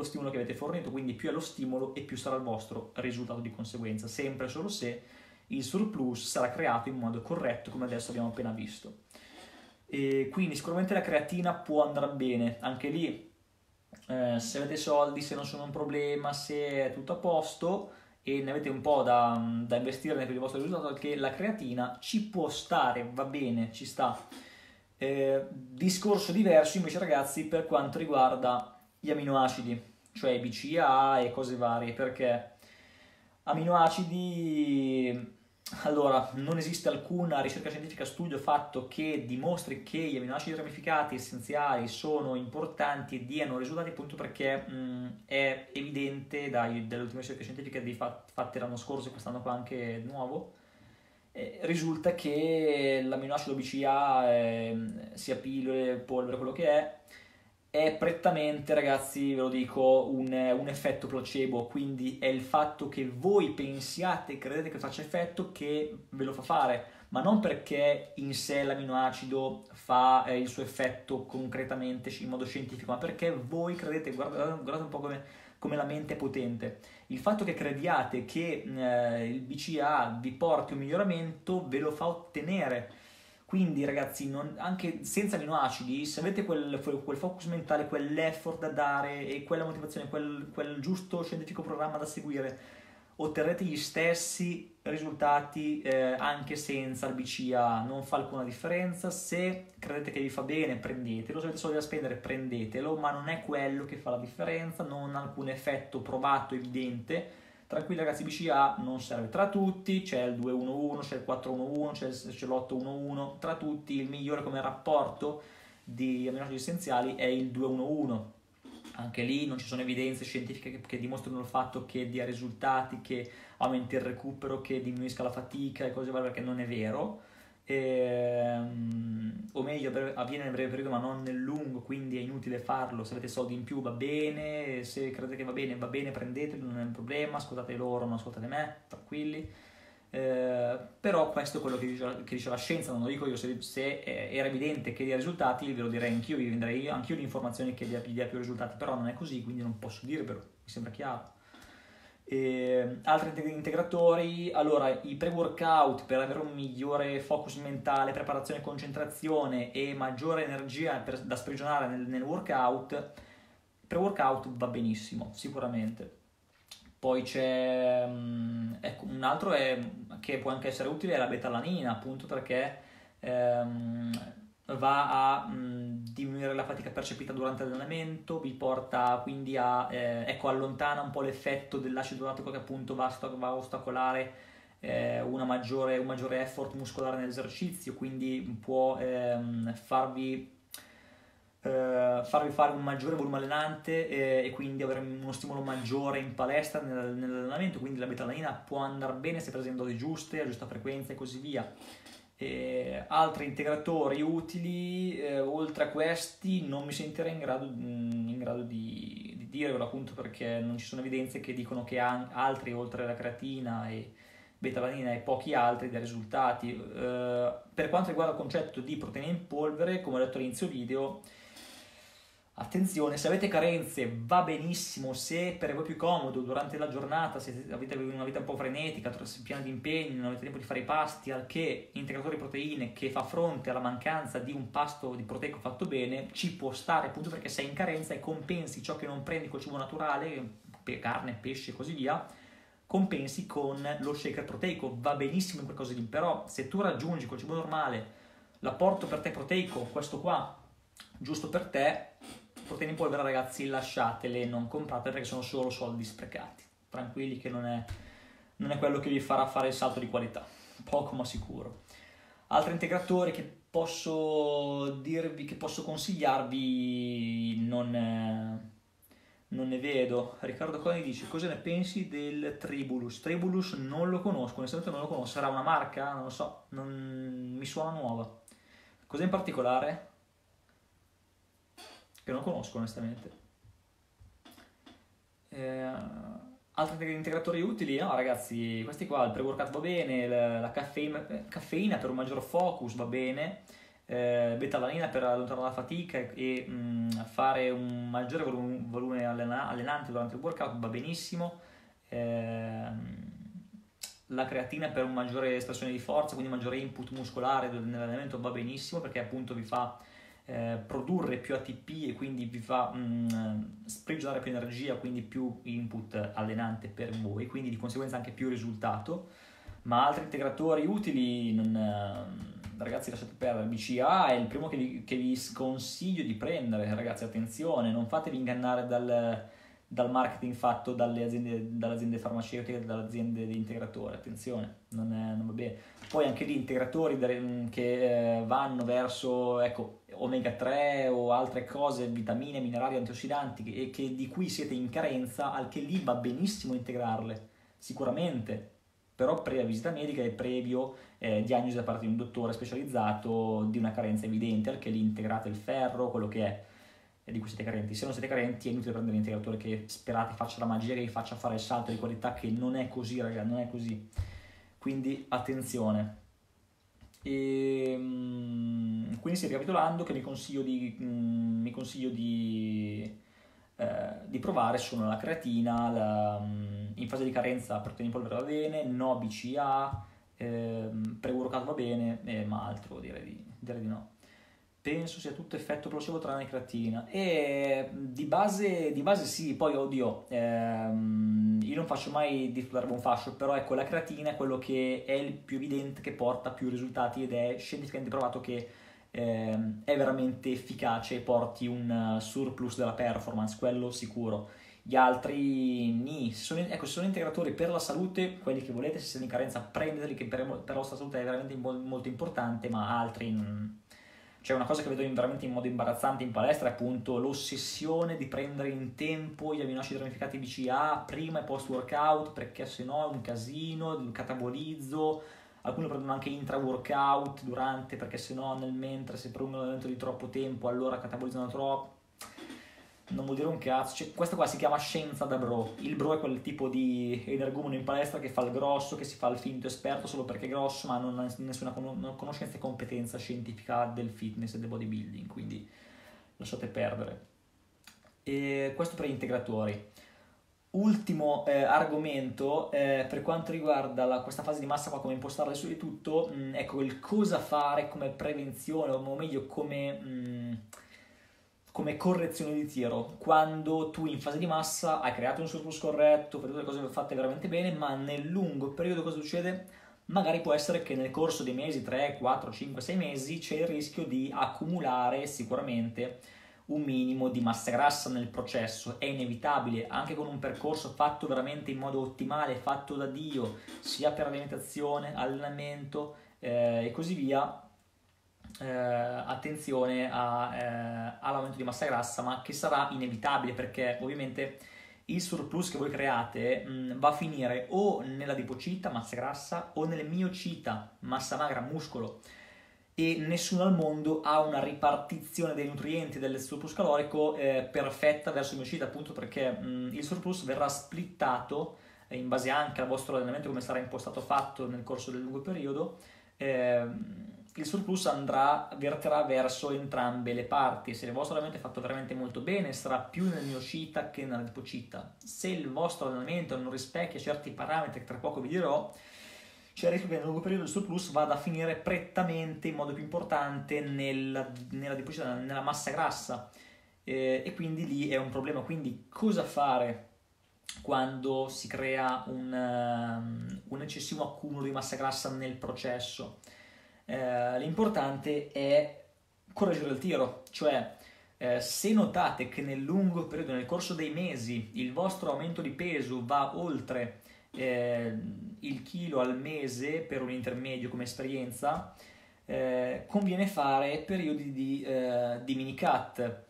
stimolo che avete fornito, quindi più è lo stimolo e più sarà il vostro risultato di conseguenza, sempre solo se il surplus sarà creato in modo corretto, come adesso abbiamo appena visto. E quindi sicuramente la creatina può andare bene, anche lì se avete soldi, se non sono un problema, se è tutto a posto e ne avete un po' da investire per il vostro risultato, perché la creatina ci può stare, va bene, ci sta. Discorso diverso invece, ragazzi, per quanto riguarda gli aminoacidi, cioè BCAA e cose varie, perché aminoacidi Allora, non esiste alcuna ricerca scientifica, studio fatto che dimostri che gli aminoacidi ramificati essenziali sono importanti e diano risultati, appunto perché è evidente dalle ultime ricerche scientifiche fatte l'anno scorso e quest'anno qua anche nuovo, risulta che l'amminoacido BCA, sia pillole, polvere, quello che è prettamente, ragazzi, ve lo dico, un effetto placebo, quindi è il fatto che voi pensiate e credete che faccia effetto che ve lo fa fare, ma non perché in sé l'amminoacido fa il suo effetto concretamente in modo scientifico, ma perché voi credete, guardate un po' come la mente è potente. Il fatto che crediate che il BCA vi porti un miglioramento ve lo fa ottenere. Quindi ragazzi, anche senza aminoacidi, se avete quel focus mentale, quell'effort da dare e quella motivazione, quel giusto scientifico programma da seguire, otterrete gli stessi risultati anche senza il BCA, non fa alcuna differenza. Se credete che vi fa bene, prendetelo, se avete soldi da spendere, prendetelo, ma non è quello che fa la differenza, non ha alcun effetto provato, evidente. Tranquilli ragazzi, BCA non serve. Tra tutti c'è il 2-1-1, c'è il 4-1-1, c'è l'8-1-1, tra tutti il migliore come rapporto di aminoacidi essenziali è il 2-1-1. Anche lì non ci sono evidenze scientifiche che dimostrano il fatto che dia risultati, che aumenti il recupero, che diminuisca la fatica e cose varie, perché non è vero. O meglio, avviene nel breve periodo ma non nel lungo, quindi è inutile farlo. Se avete soldi in più va bene, se credete che va bene, prendetelo, non è un problema, ascoltate loro, non ascoltate me, tranquilli. Però questo è quello che dice la scienza, non lo dico io. Se era evidente che dia risultati ve lo direi anch'io, vi venderei anch'io le informazioni che dia più risultati, però non è così, quindi non posso dirvelo, mi sembra chiaro. Altri integratori, allora i pre-workout per avere un migliore focus mentale, preparazione, concentrazione e maggiore energia da sprigionare nel workout. Pre-workout va benissimo sicuramente. Poi c'è ecco, un altro che può anche essere utile è la beta-alanina, appunto perché va a diminuire la fatica percepita durante l'allenamento, vi porta quindi a allontana un po' l'effetto dell'acido lattico che appunto va a ostacolare un maggiore effort muscolare nell'esercizio, quindi può farvi fare un maggiore volume allenante e quindi avere uno stimolo maggiore in palestra nell'allenamento, quindi la beta-alanina può andare bene se presa in dosi giuste, a giusta frequenza e così via. Altri integratori utili, oltre a questi non mi sentirei in grado di dirvelo, appunto perché non ci sono evidenze che dicono che altri oltre alla creatina e beta-alanina e pochi altri dai risultati. Per quanto riguarda il concetto di proteine in polvere, come ho detto all'inizio video, attenzione, se avete carenze va benissimo, se per voi più comodo durante la giornata, se avete una vita un po' frenetica, piena di impegni, non avete tempo di fare i pasti, al che integratori proteine che fa fronte alla mancanza di un pasto di proteico fatto bene ci può stare, appunto perché sei in carenza e compensi ciò che non prendi col cibo naturale, carne, pesce e così via, compensi con lo shaker proteico, va benissimo in qualcosa di, però se tu raggiungi col cibo normale l'apporto per te proteico, questo qua, giusto per te, proteine in polvere ragazzi lasciatele, non comprate, perché sono solo soldi sprecati, tranquilli che non è quello che vi farà fare il salto di qualità, poco ma sicuro. Altri integratori che posso dirvi, che posso consigliarvi, non ne vedo. Riccardo Coni dice: cosa ne pensi del Tribulus? Tribulus non lo conosco, onestamente non lo conosco, sarà una marca? Non lo so, non mi suona nuova. Cos'è in particolare? Che non conosco onestamente. Altri integratori utili? No ragazzi, questi qua, il pre-workout va bene, la caffeina per un maggior focus va bene, beta-alanina per allontanare la fatica e fare un maggiore volume allenante durante il workout va benissimo, la creatina per un maggiore espressione di forza, quindi maggiore input muscolare nell'allenamento va benissimo, perché appunto vi fa produrre più ATP e quindi vi fa sprigionare più energia, quindi più input allenante per voi, quindi di conseguenza anche più risultato. Ma altri integratori utili, ragazzi lasciate perdere. Il BCA è il primo che vi sconsiglio di prendere, ragazzi attenzione, non fatevi ingannare dal dal marketing fatto dalle aziende farmaceutiche, dalle aziende di integratore. Attenzione, non va bene. Poi anche lì integratori che vanno verso, ecco, omega 3 o altre cose, vitamine, minerali, antiossidanti, che di cui siete in carenza, anche lì va benissimo integrarle, sicuramente, però previa visita medica e previo diagnosi da parte di un dottore specializzato di una carenza evidente, anche lì integrate il ferro, quello che è, e di cui siete carenti. Se non siete carenti è inutile prendere l'integratore che sperate faccia la magia, che vi faccia fare il salto di qualità, che non è così, raga, non è così. Quindi attenzione. E quindi stai ricapitolando che mi consiglio di provare sono la creatina, in fase di carenza proteine in polvere va bene, no BCA, pre-workout va bene, ma altro direi di no. Penso sia tutto effetto placebo tranne creatina, e di base sì. Poi oddio, io non faccio mai disputare un fascio, però ecco, la creatina è quello che è il più evidente, che porta più risultati ed è scientificamente provato che è veramente efficace e porti un surplus della performance, quello sicuro. Gli altri ni, se sono integratori per la salute, quelli che volete, se siete in carenza prendeteli, che per la vostra salute è veramente molto importante, ma altri cioè, una cosa che vedo veramente in modo imbarazzante in palestra è appunto l'ossessione di prendere in tempo gli aminoacidi ramificati BCA prima e post workout, perché se no è un casino, catabolizzo. Alcuni prendono anche intra-workout, durante, perché se no nel mentre, se prendono un allenamento di troppo tempo, allora catabolizzano troppo. Non vuol dire un cazzo. Cioè, questa qua si chiama scienza da bro. Il bro è quel tipo di energumeno in palestra che fa il grosso, che si fa il finto esperto solo perché è grosso, ma non ha nessuna conoscenza e competenza scientifica del fitness e del bodybuilding, quindi lasciate perdere. E questo per gli integratori. Ultimo argomento per quanto riguarda questa fase di massa qua, come impostarla su di tutto, ecco il cosa fare come prevenzione, o meglio come correzione di tiro. Quando tu in fase di massa hai creato un surplus corretto, per tutte le cose fatte veramente bene, ma nel lungo periodo cosa succede? Magari può essere che nel corso dei mesi, 3, 4, 5, 6 mesi, c'è il rischio di accumulare sicuramente un minimo di massa grassa nel processo. È inevitabile, anche con un percorso fatto veramente in modo ottimale, fatto da Dio, sia per alimentazione, allenamento e così via. Attenzione all'aumento di massa grassa, ma che sarà inevitabile, perché ovviamente il surplus che voi create va a finire o nell'adipocita, massa grassa, o nel miocita, massa magra, muscolo. E nessuno al mondo ha una ripartizione dei nutrienti del surplus calorico perfetta verso il miocita, appunto perché il surplus verrà splittato in base anche al vostro allenamento, come sarà impostato, fatto nel corso del lungo periodo. Il surplus verterà verso entrambe le parti. Se il vostro allenamento è fatto veramente molto bene, sarà più nel miocita che nell'adipocita. Se il vostro allenamento non rispecchia certi parametri che tra poco vi dirò, c'è il rischio che nel lungo periodo il surplus vada a finire prettamente, in modo più importante, nell'adipocita, nella massa grassa, e quindi lì è un problema. Quindi cosa fare quando si crea un eccessivo accumulo di massa grassa nel processo? L'importante è correggere il tiro, cioè se notate che nel lungo periodo, nel corso dei mesi, il vostro aumento di peso va oltre il chilo al mese per un intermedio come esperienza, conviene fare periodi di mini cut.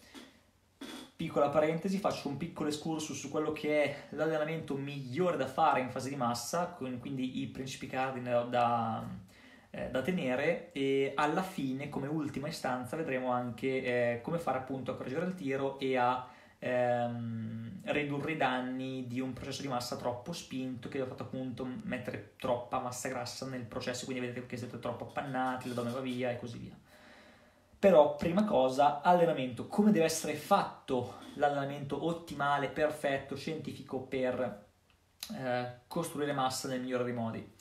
Piccola parentesi, faccio un piccolo escursus su quello che è l'allenamento migliore da fare in fase di massa, quindi i principi cardine da tenere, e alla fine, come ultima istanza, vedremo anche come fare appunto a correggere il tiro e a ridurre i danni di un processo di massa troppo spinto, che vi ha fatto appunto mettere troppa massa grassa nel processo, quindi vedete che siete troppo appannati, l'addome va via e così via. Però prima cosa, allenamento. Come deve essere fatto l'allenamento ottimale, perfetto, scientifico, per costruire massa nel migliore dei modi?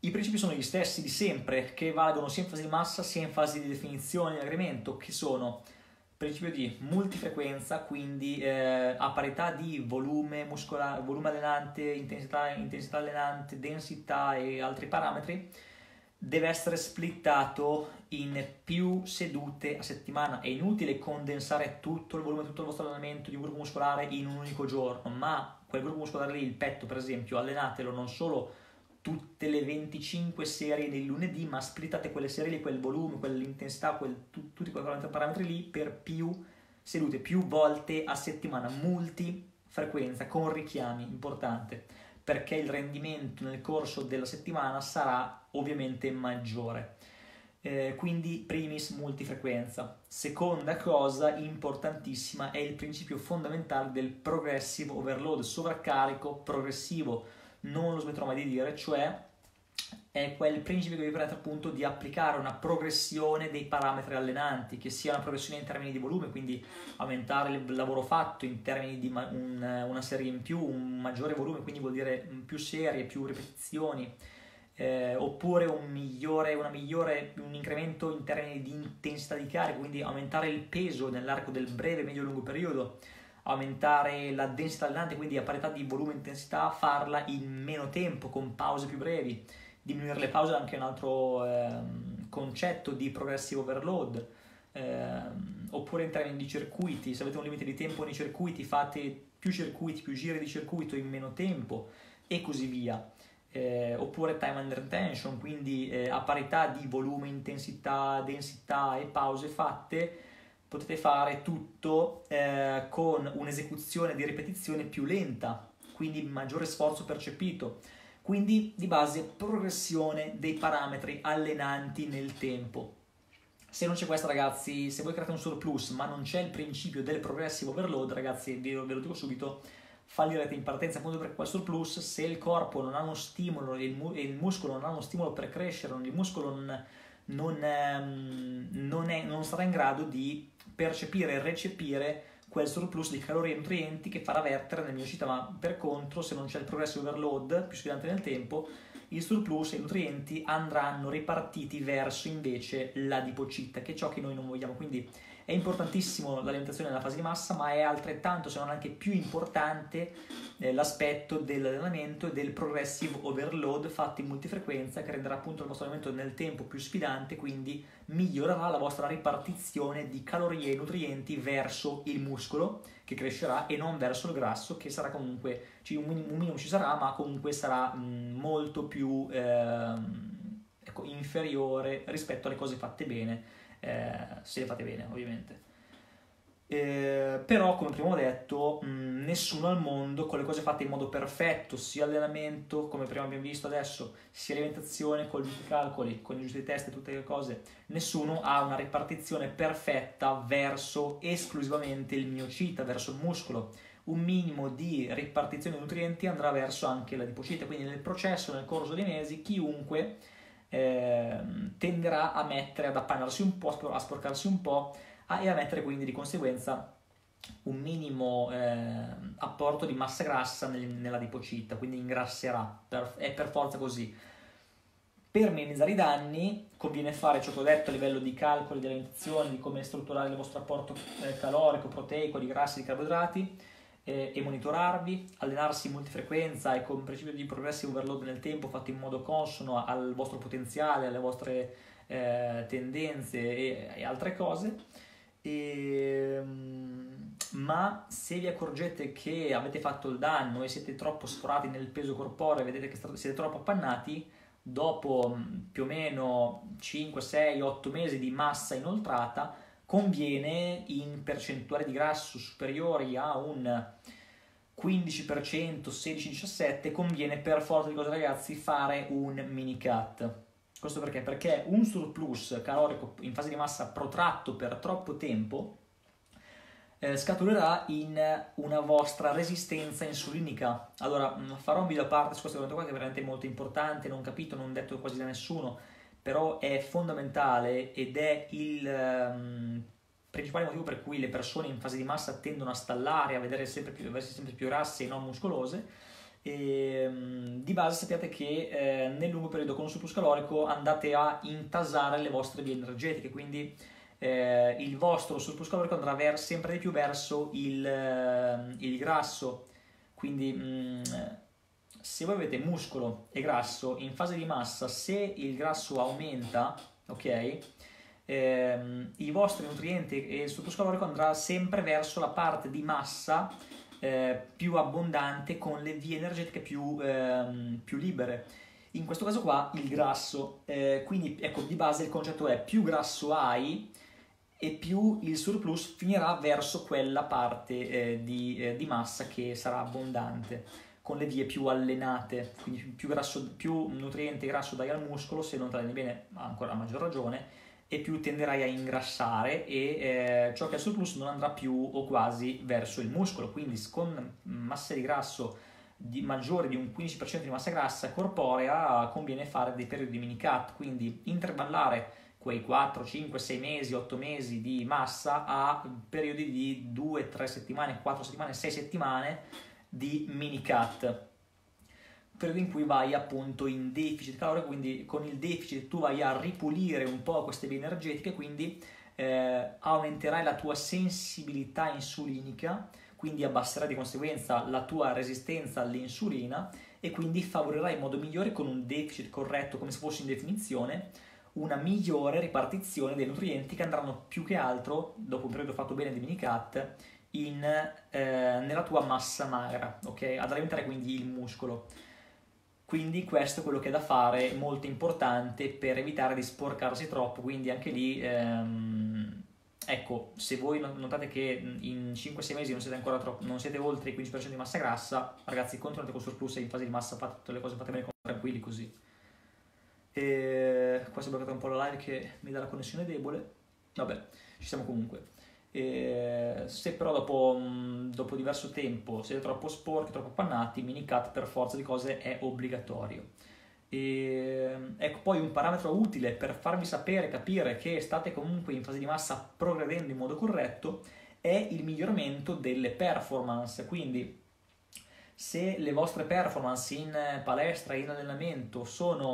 I principi sono gli stessi di sempre, che valgono sia in fase di massa sia in fase di definizione e inaggrimento, che sono principio di multifrequenza, quindi a parità di volume muscolare, volume allenante, intensità allenante, densità e altri parametri, deve essere splittato in più sedute a settimana. È inutile condensare tutto il volume, tutto il vostro allenamento di un gruppo muscolare in un unico giorno, ma quel gruppo muscolare lì, il petto per esempio, allenatelo non solo tutte le 25 serie del lunedì, ma splittate quelle serie lì, quel volume, quell'intensità, tutti quei parametri lì per più sedute, più volte a settimana, multifrequenza, con richiami, importante, perché il rendimento nel corso della settimana sarà ovviamente maggiore. Quindi primis multifrequenza. Seconda cosa importantissima è il principio fondamentale del progressive overload, sovraccarico progressivo, non lo smetterò mai di dire, cioè è quel principio che vi permette appunto di applicare una progressione dei parametri allenanti, che sia una progressione in termini di volume, quindi aumentare il lavoro fatto in termini di una serie in più, un maggiore volume, quindi vuol dire più serie, più ripetizioni, oppure un incremento in termini di intensità di carico, quindi aumentare il peso nell'arco del breve, medio e lungo periodo, aumentare la densità allenante, quindi a parità di volume e intensità farla in meno tempo, con pause più brevi. Diminuire le pause è anche un altro concetto di progressive overload, oppure in termini di circuiti, se avete un limite di tempo nei circuiti fate più circuiti, più giri di circuito in meno tempo e così via, oppure time under tension, quindi a parità di volume, intensità, densità e pause fatte potete fare tutto con un'esecuzione di ripetizione più lenta, quindi maggiore sforzo percepito. Quindi di base progressione dei parametri allenanti nel tempo. Se non c'è questa, ragazzi, se voi create un surplus ma non c'è il principio del progressive overload, ragazzi, ve lo dico subito, fallirete in partenza, appunto per quel surplus. Se il corpo non ha uno stimolo e il muscolo non ha uno stimolo per crescere, il muscolo non sarà in grado di percepire e recepire quel surplus di calorie e nutrienti che farà vertere nella mia uscita. Ma per contro, se non c'è il progressive overload più sfidante nel tempo, il surplus e i nutrienti andranno ripartiti verso invece l'adipocita, che è ciò che noi non vogliamo. Quindi è importantissimo l'alimentazione nella fase di massa, ma è altrettanto, se non anche più importante, l'aspetto dell'allenamento e del progressive overload fatto in multifrequenza, che renderà appunto il vostro allenamento nel tempo più sfidante, quindi migliorerà la vostra ripartizione di calorie e nutrienti verso il muscolo, che crescerà, e non verso il grasso, che sarà comunque, cioè un minimo ci sarà, ma comunque sarà molto più inferiore rispetto alle cose fatte bene. Se le fate bene, ovviamente, però come prima ho detto, nessuno al mondo con le cose fatte in modo perfetto, sia allenamento, come prima abbiamo visto adesso, sia alimentazione, con i giusti calcoli, con i giusti test e tutte le cose, nessuno ha una ripartizione perfetta verso esclusivamente il miocita, verso il muscolo. Un minimo di ripartizione di nutrienti andrà verso anche l'adipocita, quindi nel processo, nel corso dei mesi, chiunque tenderà a mettere, ad appannarsi un po', a sporcarsi un po' e a mettere quindi di conseguenza un minimo apporto di massa grassa nell'adipocita, quindi ingrasserà, è per forza così. Per minimizzare i danni conviene fare ciò che ho detto a livello di calcoli, di alimentazione, di come strutturare il vostro apporto calorico, proteico, di grassi, di carboidrati, e monitorarvi, allenarsi in multifrequenza e con principio di progressive overload nel tempo fatto in modo consono al vostro potenziale, alle vostre tendenze e altre cose. Ma se vi accorgete che avete fatto il danno e siete troppo sforati nel peso corporeo, vedete che siete troppo appannati, dopo più o meno 5, 6, 8 mesi di massa inoltrata, conviene in percentuale di grasso superiori a un 15%, 16-17%, conviene per forza di cose, ragazzi, fare un mini cut. Questo perché? Perché un surplus calorico in fase di massa protratto per troppo tempo scaturerà in una vostra resistenza insulinica. Allora, farò un video a parte su questo argomento qua, che è veramente molto importante, non capito, non detto quasi da nessuno, però è fondamentale ed è il principale motivo per cui le persone in fase di massa tendono a stallare, a vedere sempre più grasse e non muscolose. E, di base sappiate che nel lungo periodo con un surplus calorico andate a intasare le vostre vie energetiche, quindi il vostro surplus calorico andrà sempre di più verso il grasso, quindi se voi avete muscolo e grasso in fase di massa, se il grasso aumenta, ok, i vostri nutrienti e il surplus calorico andrà sempre verso la parte di massa più abbondante, con le vie energetiche più libere. In questo caso qua il grasso, quindi ecco, di base il concetto è: più grasso hai e più il surplus finirà verso quella parte di massa che sarà abbondante, con le vie più allenate. Quindi più nutriente grasso dai al muscolo, se non ti alleni bene ancora a maggior ragione, e più tenderai a ingrassare, e ciò che è surplus non andrà più o quasi verso il muscolo. Quindi con masse di grasso maggiore di un 15% di massa grassa corporea conviene fare dei periodi di mini cut, quindi intervallare quei 4, 5, 6 mesi, 8 mesi di massa a periodi di 2, 3 settimane, 4 settimane, 6 settimane di mini cut, periodi in cui vai appunto in deficit calorico, quindi con il deficit tu vai a ripulire un po' queste vie energetiche, quindi aumenterai la tua sensibilità insulinica, quindi abbasserai di conseguenza la tua resistenza all'insulina, e quindi favorirai in modo migliore, con un deficit corretto, come se fosse in definizione, una migliore ripartizione dei nutrienti, che andranno più che altro, dopo un periodo fatto bene di mini cut, nella tua massa magra, ok? Ad alimentare quindi il muscolo. Quindi questo è quello che è da fare, molto importante, per evitare di sporcarsi troppo. Quindi anche lì... ecco, se voi notate che in 5-6 mesi non siete oltre il 15% di massa grassa, ragazzi, continuate con surplus, e in fase di massa fate tutte le cose, fate bene, tranquilli così. Qua si è bloccata un po' la live che mi dà la connessione debole. Vabbè, ci siamo comunque. Se però dopo diverso tempo siete troppo sporchi, troppo appannati, mini cut per forza di cose è obbligatorio. Ecco, poi un parametro utile per farvi capire che state comunque in fase di massa progredendo in modo corretto è il miglioramento delle performance. Quindi se le vostre performance in palestra e in allenamento stanno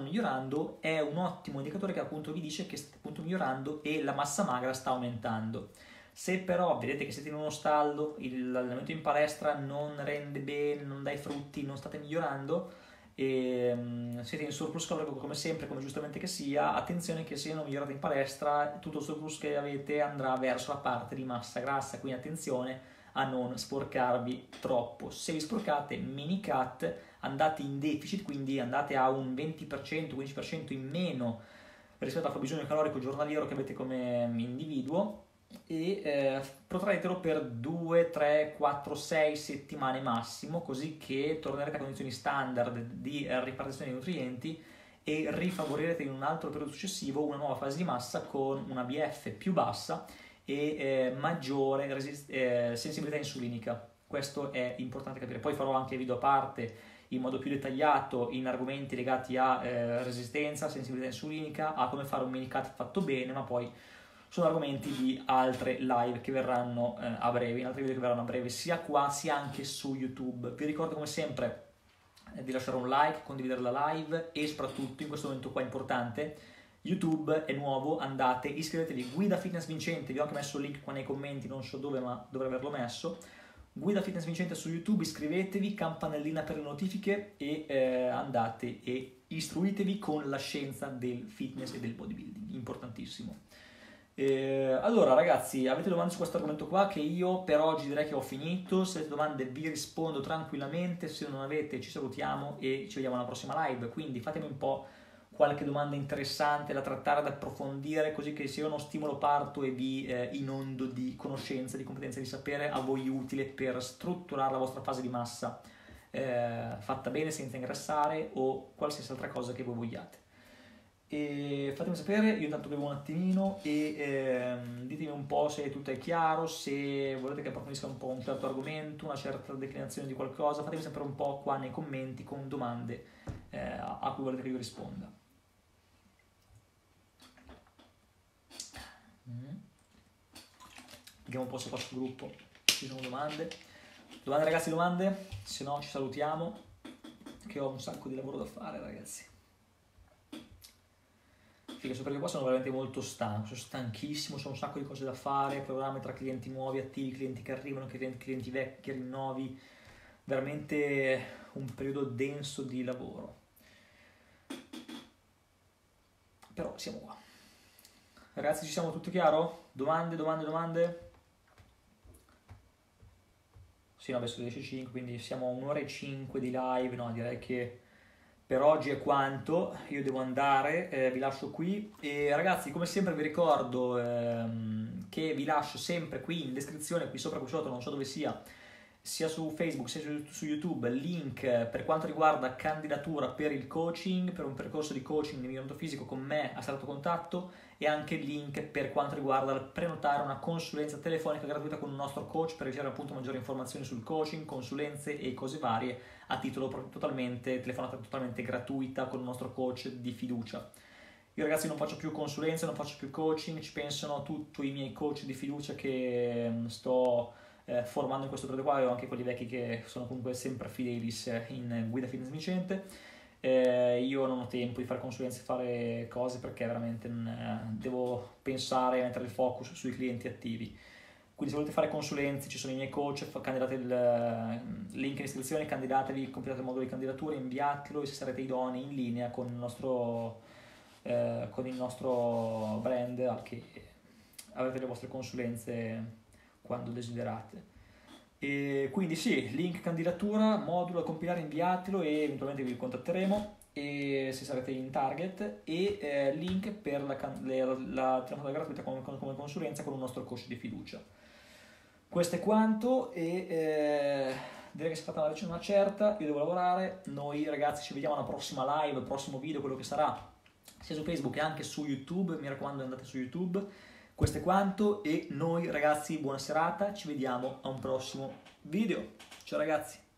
migliorando, è un ottimo indicatore che appunto vi dice che state appunto migliorando e la massa magra sta aumentando. Se però vedete che siete in uno stallo, l'allenamento in palestra non rende bene, non dai frutti, non state migliorando, siete in surplus calorico come sempre, come giustamente che sia, attenzione che se non migliorate in palestra, tutto il surplus che avete andrà verso la parte di massa grassa, quindi attenzione a non sporcarvi troppo. Se vi sporcate, mini cut, andate in deficit, quindi andate a un 20%, 15% in meno rispetto al fabbisogno calorico giornaliero che avete come individuo, e protraetelo per 2, 3, 4, 6 settimane massimo, così che tornerete a condizioni standard di ripartizione dei nutrienti e rifavorerete in un altro periodo successivo una nuova fase di massa con una BF più bassa e maggiore sensibilità insulinica. Questo è importante capire. Poi farò anche video a parte in modo più dettagliato in argomenti legati a resistenza, sensibilità insulinica, a come fare un mini cut fatto bene, ma poi sono argomenti di altre live che verranno a breve, in altri video che verranno a breve, sia qua sia anche su YouTube. Vi ricordo come sempre di lasciare un like, condividere la live, e soprattutto in questo momento qua importante, YouTube è nuovo, andate, iscrivetevi, Guida Fitness Vincente, vi ho anche messo il link qua nei commenti, non so dove, ma dovrei averlo messo. Guida Fitness Vincente su YouTube, iscrivetevi, campanellina per le notifiche, e andate e istruitevi con la scienza del fitness e del bodybuilding, importantissimo. Allora ragazzi, avete domande su questo argomento qua, che io per oggi direi che ho finito. Se avete domande vi rispondo tranquillamente, se non avete ci salutiamo e ci vediamo alla prossima live. Quindi fatemi un po' qualche domanda interessante da trattare, da approfondire, così che se io non stimolo parto e vi inondo di conoscenza, di competenza, di sapere a voi utile per strutturare la vostra fase di massa fatta bene, senza ingrassare, o qualsiasi altra cosa che voi vogliate. E fatemi sapere, io intanto bevo un attimino, e ditemi un po' se tutto è chiaro, se volete che approfondisca un po' un certo argomento, una certa declinazione di qualcosa, fatemi sapere un po' qua nei commenti con domande a cui volete che io risponda. Vediamo un po' se qua sul gruppo ci sono domande. Ragazzi, domande? Se no ci salutiamo, che ho un sacco di lavoro da fare, ragazzi. Perché qua sono veramente molto stanco, sono stanchissimo, sono un sacco di cose da fare, programmi tra clienti nuovi, attivi, clienti che arrivano, clienti vecchi, rinnovi, veramente un periodo denso di lavoro, però siamo qua. Ragazzi, ci siamo, tutto chiaro? Domande? Sì, no, adesso 10:05, quindi siamo a 1:05 di live, no, direi che per oggi è quanto. Io devo andare, vi lascio qui e ragazzi, come sempre vi ricordo che vi lascio sempre qui in descrizione, qui sopra, qui sotto, non so dove sia, sia su Facebook sia su YouTube, link per quanto riguarda candidatura per il coaching, per un percorso di coaching di miglioramento fisico con me a stretto contatto, e anche link per quanto riguarda prenotare una consulenza telefonica gratuita con un nostro coach per ricevere appunto maggiori informazioni sul coaching, consulenze e cose varie a titolo totalmente, telefonata totalmente gratuita con il nostro coach di fiducia. Io ragazzi non faccio più consulenze, non faccio più coaching, ci pensano tutti i miei coach di fiducia che sto formando in questo periodo qua, e anche quelli vecchi che sono comunque sempre fidelis in Guida Fitness Vincente. Io non ho tempo di fare consulenze e fare cose, perché veramente devo pensare e mettere il focus sui clienti attivi. Quindi se volete fare consulenze ci sono i miei coach, candidate il link in iscrizione, candidatevi, completate il modulo di candidatura, inviatelo e se sarete idonei in linea con il nostro brand avrete le vostre consulenze quando desiderate. E quindi sì, link candidatura, modulo da compilare, inviatelo e eventualmente vi contatteremo e se sarete in target, e link per la telefonata gratuita come consulenza con un nostro coach di fiducia. Questo è quanto, e direi che si è fatta una certa. Io devo lavorare, noi ragazzi ci vediamo alla prossima live, prossimo video, quello che sarà sia su Facebook che anche su YouTube, mi raccomando andate su YouTube. Questo è quanto, e noi ragazzi buona serata, ci vediamo a un prossimo video. Ciao ragazzi!